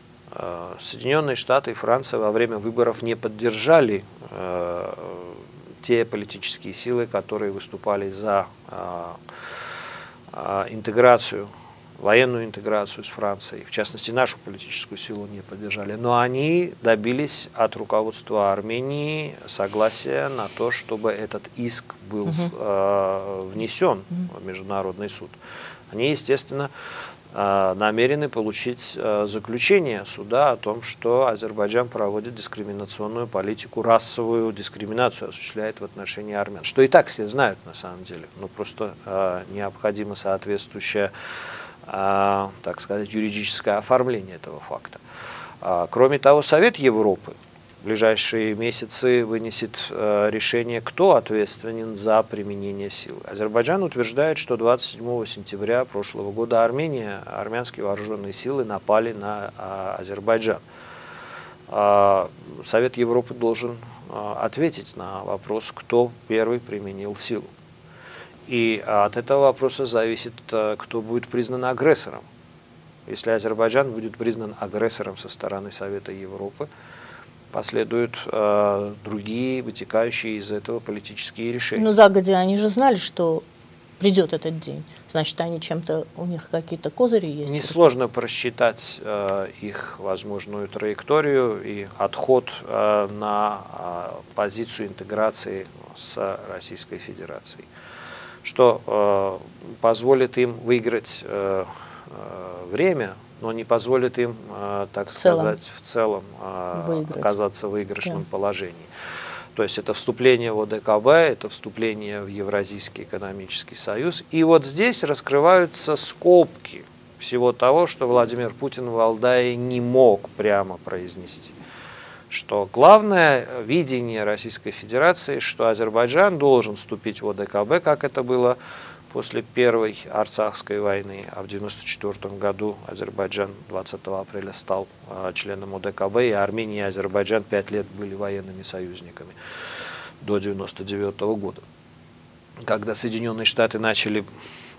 Соединенные Штаты и Франция во время выборов не поддержали те политические силы, которые выступали за интеграцию, военную интеграцию с Францией. В частности, нашу политическую силу не поддержали. Но они добились от руководства Армении согласия на то, чтобы этот иск был внесен в Международный суд. Они, естественно, намерены получить заключение суда о том, что Азербайджан проводит дискриминационную политику, расовую дискриминацию осуществляет в отношении армян. Что и так все знают на самом деле, но просто необходимо соответствующее, так сказать, юридическое оформление этого факта. Кроме того, Совет Европы в ближайшие месяцы вынесет решение, кто ответственен за применение силы. Азербайджан утверждает, что 27 сентября прошлого года армянские вооруженные силы напали на Азербайджан. Совет Европы должен ответить на вопрос, кто первый применил силу. И от этого вопроса зависит, кто будет признан агрессором. Если Азербайджан будет признан агрессором со стороны Совета Европы, последуют другие, вытекающие из этого политические решения. Но загодя они же знали, что придет этот день. Значит, они чем-то, у них какие-то козыри есть? Несложно просчитать их возможную траекторию и отход на позицию интеграции с Российской Федерацией, что позволит им выиграть время, но не позволит им, так сказать, в целом оказаться в выигрышном положении. То есть это вступление в ОДКБ, это вступление в Евразийский экономический союз. И вот здесь раскрываются скобки всего того, что Владимир Путин в Валдае не мог прямо произнести. Что главное видение Российской Федерации, что Азербайджан должен вступить в ОДКБ, как это было после первой Арцахской войны, а в 1994 году Азербайджан 20 апреля стал членом ОДКБ, и Армения и Азербайджан 5 лет были военными союзниками до 1999 года. Когда Соединенные Штаты начали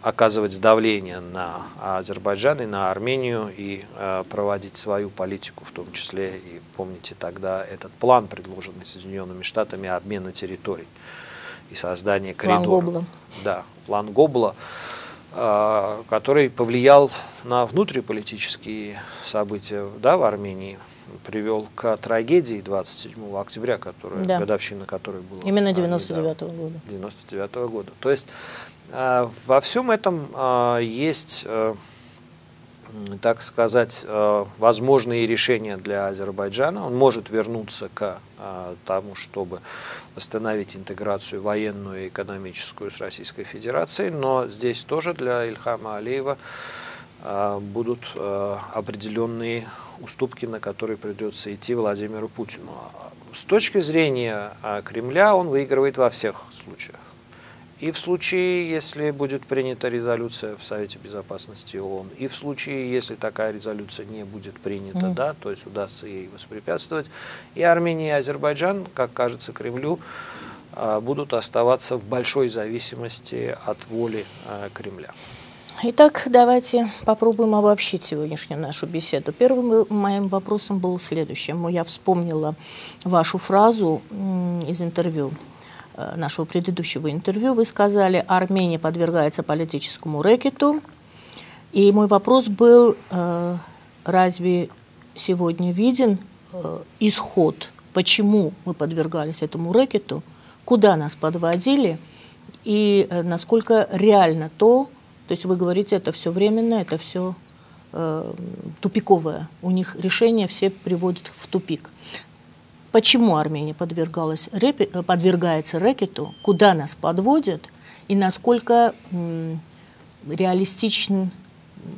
оказывать давление на Азербайджан и на Армению и проводить свою политику, в том числе, и помните тогда этот план, предложенный Соединенными Штатами, обмена территорий и создание коридоров. План Гобла. Да, план Гобла, который повлиял на внутриполитические события в Армении, привел к трагедии 27 октября, годовщина которой была. Именно 99-го года. 99-го года. То есть во всем этом есть, так сказать, возможные решения для Азербайджана. Он может вернуться к тому, чтобы восстановить интеграцию военную и экономическую с Российской Федерацией, но здесь тоже для Ильхама Алиева будут определенные уступки, на которые придется идти Владимиру Путину. С точки зрения Кремля он выигрывает во всех случаях. И в случае, если будет принята резолюция в Совете Безопасности ООН, и в случае, если такая резолюция не будет принята, да, то есть удастся ей воспрепятствовать, и Армения, и Азербайджан, как кажется Кремлю, будут оставаться в большой зависимости от воли Кремля. Итак, давайте попробуем обобщить сегодняшнюю нашу беседу. Первым моим вопросом было следующее. Я вспомнила вашу фразу из интервью, нашего предыдущего интервью. Вы сказали, Армения подвергается политическому рэкету. И мой вопрос был, разве сегодня виден исход, почему мы подвергались этому рэкету, куда нас подводили и насколько реально то, есть вы говорите, это все временно, это все тупиковое. У них решения все приводят в тупик. Почему Армения подвергается рэкету, куда нас подводят и насколько реалистичен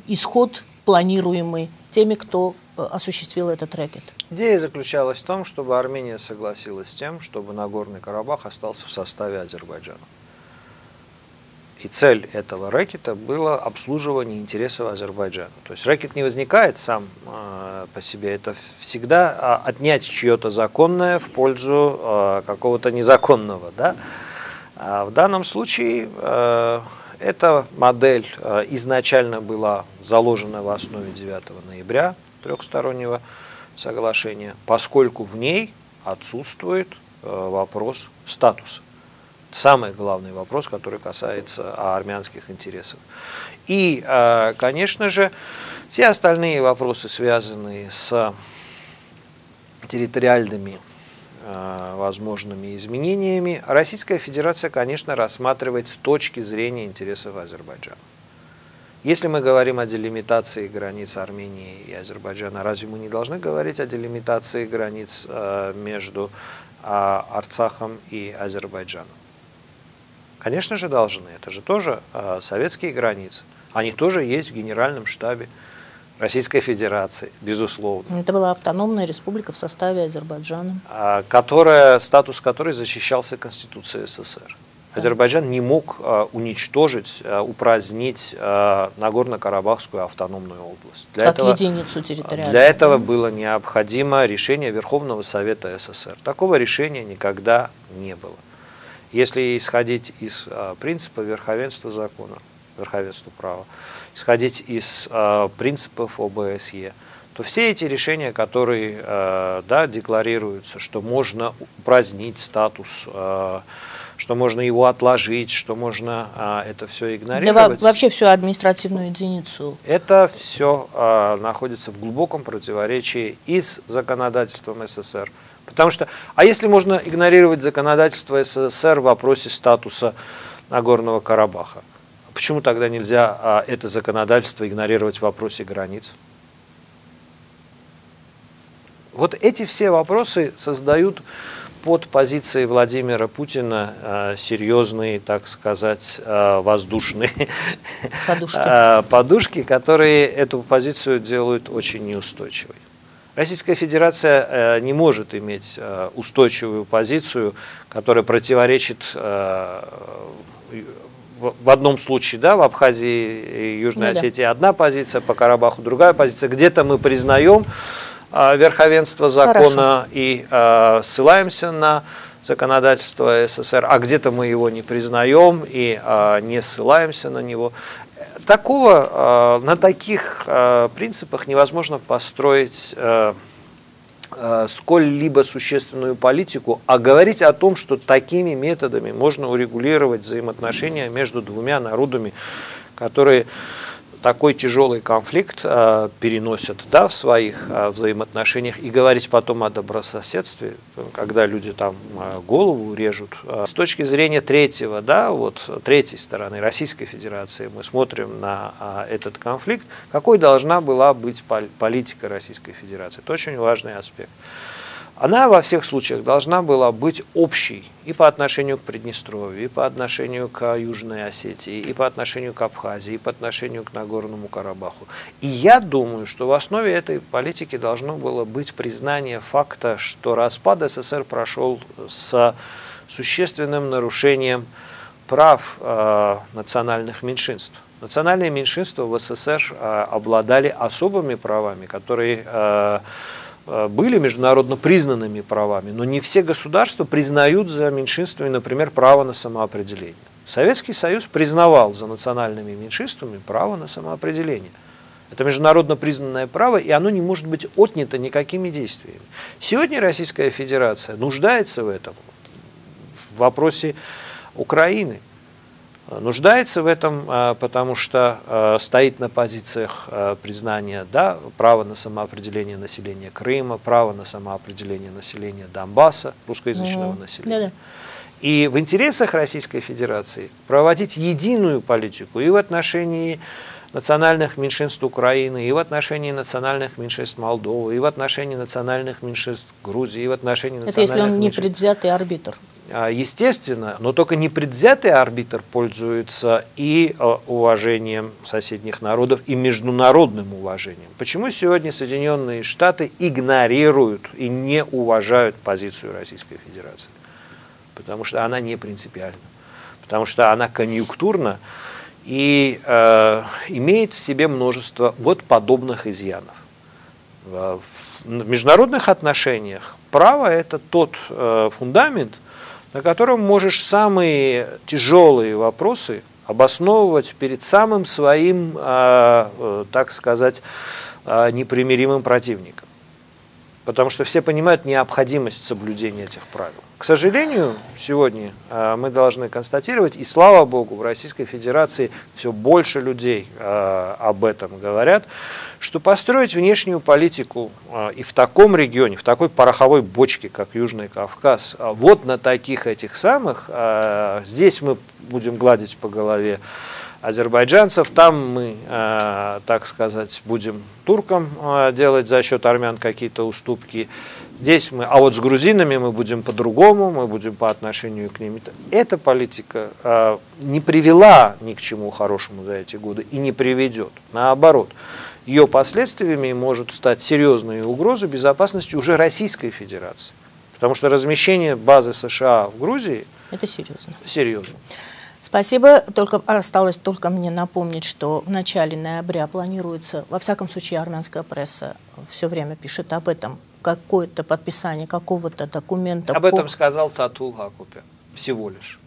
исход, планируемый теми, кто осуществил этот рэкет? Идея заключалась в том, чтобы Армения согласилась с тем, чтобы Нагорный Карабах остался в составе Азербайджана. И цель этого рэкета было обслуживание интересов Азербайджана. То есть рэкет не возникает сам по себе, это всегда отнять чье-то законное в пользу какого-то незаконного. Да? А в данном случае эта модель изначально была заложена в основе 9 ноября трехстороннего соглашения, поскольку в ней отсутствует вопрос статуса. Самый главный вопрос, который касается армянских интересов. И, конечно же, все остальные вопросы, связанные с территориальными возможными изменениями, Российская Федерация, конечно, рассматривает с точки зрения интересов Азербайджана. Если мы говорим о делимитации границ Армении и Азербайджана, разве мы не должны говорить о делимитации границ между Арцахом и Азербайджаном? Конечно же, должны. Это же тоже советские границы. Они тоже есть в Генеральном штабе Российской Федерации, безусловно. Это была автономная республика в составе Азербайджана. Статус которой защищался Конституцией СССР. Да. Азербайджан не мог уничтожить, упразднить Нагорно-Карабахскую автономную область. Единицу территориальную. Для этого было необходимо решение Верховного Совета СССР. Такого решения никогда не было. Если исходить из принципа верховенства закона, верховенства права, исходить из принципов ОБСЕ, то все эти решения, которые декларируются, что можно упразднить статус, что можно его отложить, что можно это все игнорировать. Да, вообще всю административную единицу. Это все находится в глубоком противоречии и с законодательством СССР. Потому что, а если можно игнорировать законодательство СССР в вопросе статуса Нагорного Карабаха, почему тогда нельзя это законодательство игнорировать в вопросе границ? Вот эти все вопросы создают под позицией Владимира Путина серьезные, так сказать, воздушные подушки, которые эту позицию делают очень неустойчивой. Российская Федерация не может иметь устойчивую позицию, которая противоречит в одном случае, да, в Абхазии и Южной Осетии одна позиция, по Карабаху другая позиция. Где-то мы признаем верховенство закона и ссылаемся на законодательство СССР, а где-то мы его не признаем и не ссылаемся на него. На таких принципах невозможно построить сколь-либо существенную политику, а говорить о том, что такими методами можно урегулировать взаимоотношения между двумя народами, которые такой тяжелый конфликт переносят, да, в своих взаимоотношениях, и говорить потом о добрососедстве, когда люди там голову режут. С точки зрения третьей стороны, Российской Федерации, мы смотрим на этот конфликт, какой должна была быть политика Российской Федерации. Это очень важный аспект. Она во всех случаях должна была быть общей и по отношению к Приднестровью, и по отношению к Южной Осетии, и по отношению к Абхазии, и по отношению к Нагорному Карабаху. И я думаю, что в основе этой политики должно было быть признание факта, что распад СССР прошел с существенным нарушением прав национальных меньшинств. Национальные меньшинства в СССР обладали особыми правами, которые были международно признанными правами, но не все государства признают за меньшинствами, например, право на самоопределение. Советский Союз признавал за национальными меньшинствами право на самоопределение. Это международно признанное право, и оно не может быть отнято никакими действиями. Сегодня Российская Федерация нуждается в этом, в вопросе Украины. Нуждается в этом, потому что стоит на позициях признания, да, права на самоопределение населения Крыма, право на самоопределение населения Донбасса, русскоязычного населения. Да-да. И в интересах Российской Федерации проводить единую политику и в отношении национальных меньшинств Украины, и в отношении национальных меньшинств Молдовы, и в отношении национальных меньшинств Грузии, и в отношении национальных меньшинств... Это если он не предвзятый арбитр. Естественно, но только непредвзятый арбитр пользуется и уважением соседних народов, и международным уважением. Почему сегодня Соединенные Штаты игнорируют и не уважают позицию Российской Федерации? Потому что она не принципиальна, потому что она конъюнктурна и имеет в себе множество вот подобных изъянов. В международных отношениях право – это тот фундамент, на котором можешь самые тяжелые вопросы обосновывать перед самым своим, так сказать, непримиримым противником. Потому что все понимают необходимость соблюдения этих правил. К сожалению, сегодня мы должны констатировать, и слава богу, в Российской Федерации все больше людей об этом говорят, что построить внешнюю политику и в таком регионе, в такой пороховой бочке, как Южный Кавказ, вот на таких этих самых, здесь мы будем гладить по голове азербайджанцев, там мы, так сказать, будем туркам делать за счет армян какие-то уступки, здесь мы, а вот с грузинами мы будем по-другому, мы будем по отношению к ним. Эта политика не привела ни к чему хорошему за эти годы и не приведет. Наоборот, ее последствиями может стать серьезная угроза безопасности уже Российской Федерации. Потому что размещение базы США в Грузии... Это серьезно. Серьезно. Спасибо. Только осталось только мне напомнить, что в начале ноября планируется, во всяком случае, армянская пресса все время пишет об этом, какое-то подписание какого-то документа. Об этом сказал Татул Хакупе всего лишь.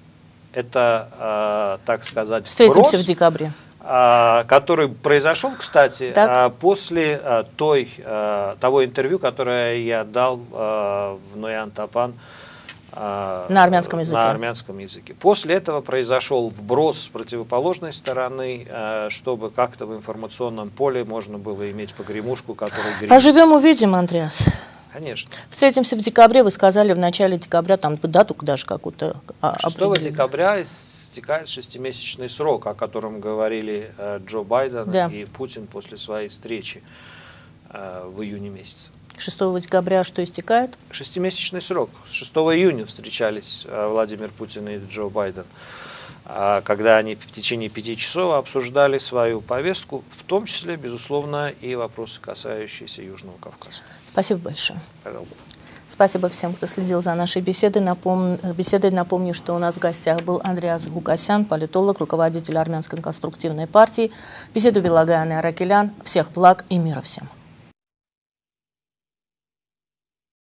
Это, так сказать, встретимся в декабре, который произошел, кстати, после того интервью, которое я дал в Ноян Тапан. На армянском языке. После этого произошел вброс с противоположной стороны, чтобы как-то в информационном поле можно было иметь погремушку, которую гремит. Поживем, увидим, Андреас. Конечно. Встретимся в декабре. Вы сказали в начале декабря, там дату даже какую-то определенную. 6 декабря истекает шестимесячный срок, о котором говорили Джо Байден, да, и Путин после своей встречи в июне месяце. 6 декабря что истекает? Шестимесячный срок. 6 июня встречались Владимир Путин и Джо Байден, когда они в течение 5 часов обсуждали свою повестку, в том числе, безусловно, и вопросы, касающиеся Южного Кавказа. Спасибо большое. Пожалуйста. Спасибо всем, кто следил за нашей беседой. Напомню, что у нас в гостях был Андриас Гукасян, политолог, руководитель Армянской конструктивной партии. Беседу вела Гаяне Аракелян. Всех благ и мира всем.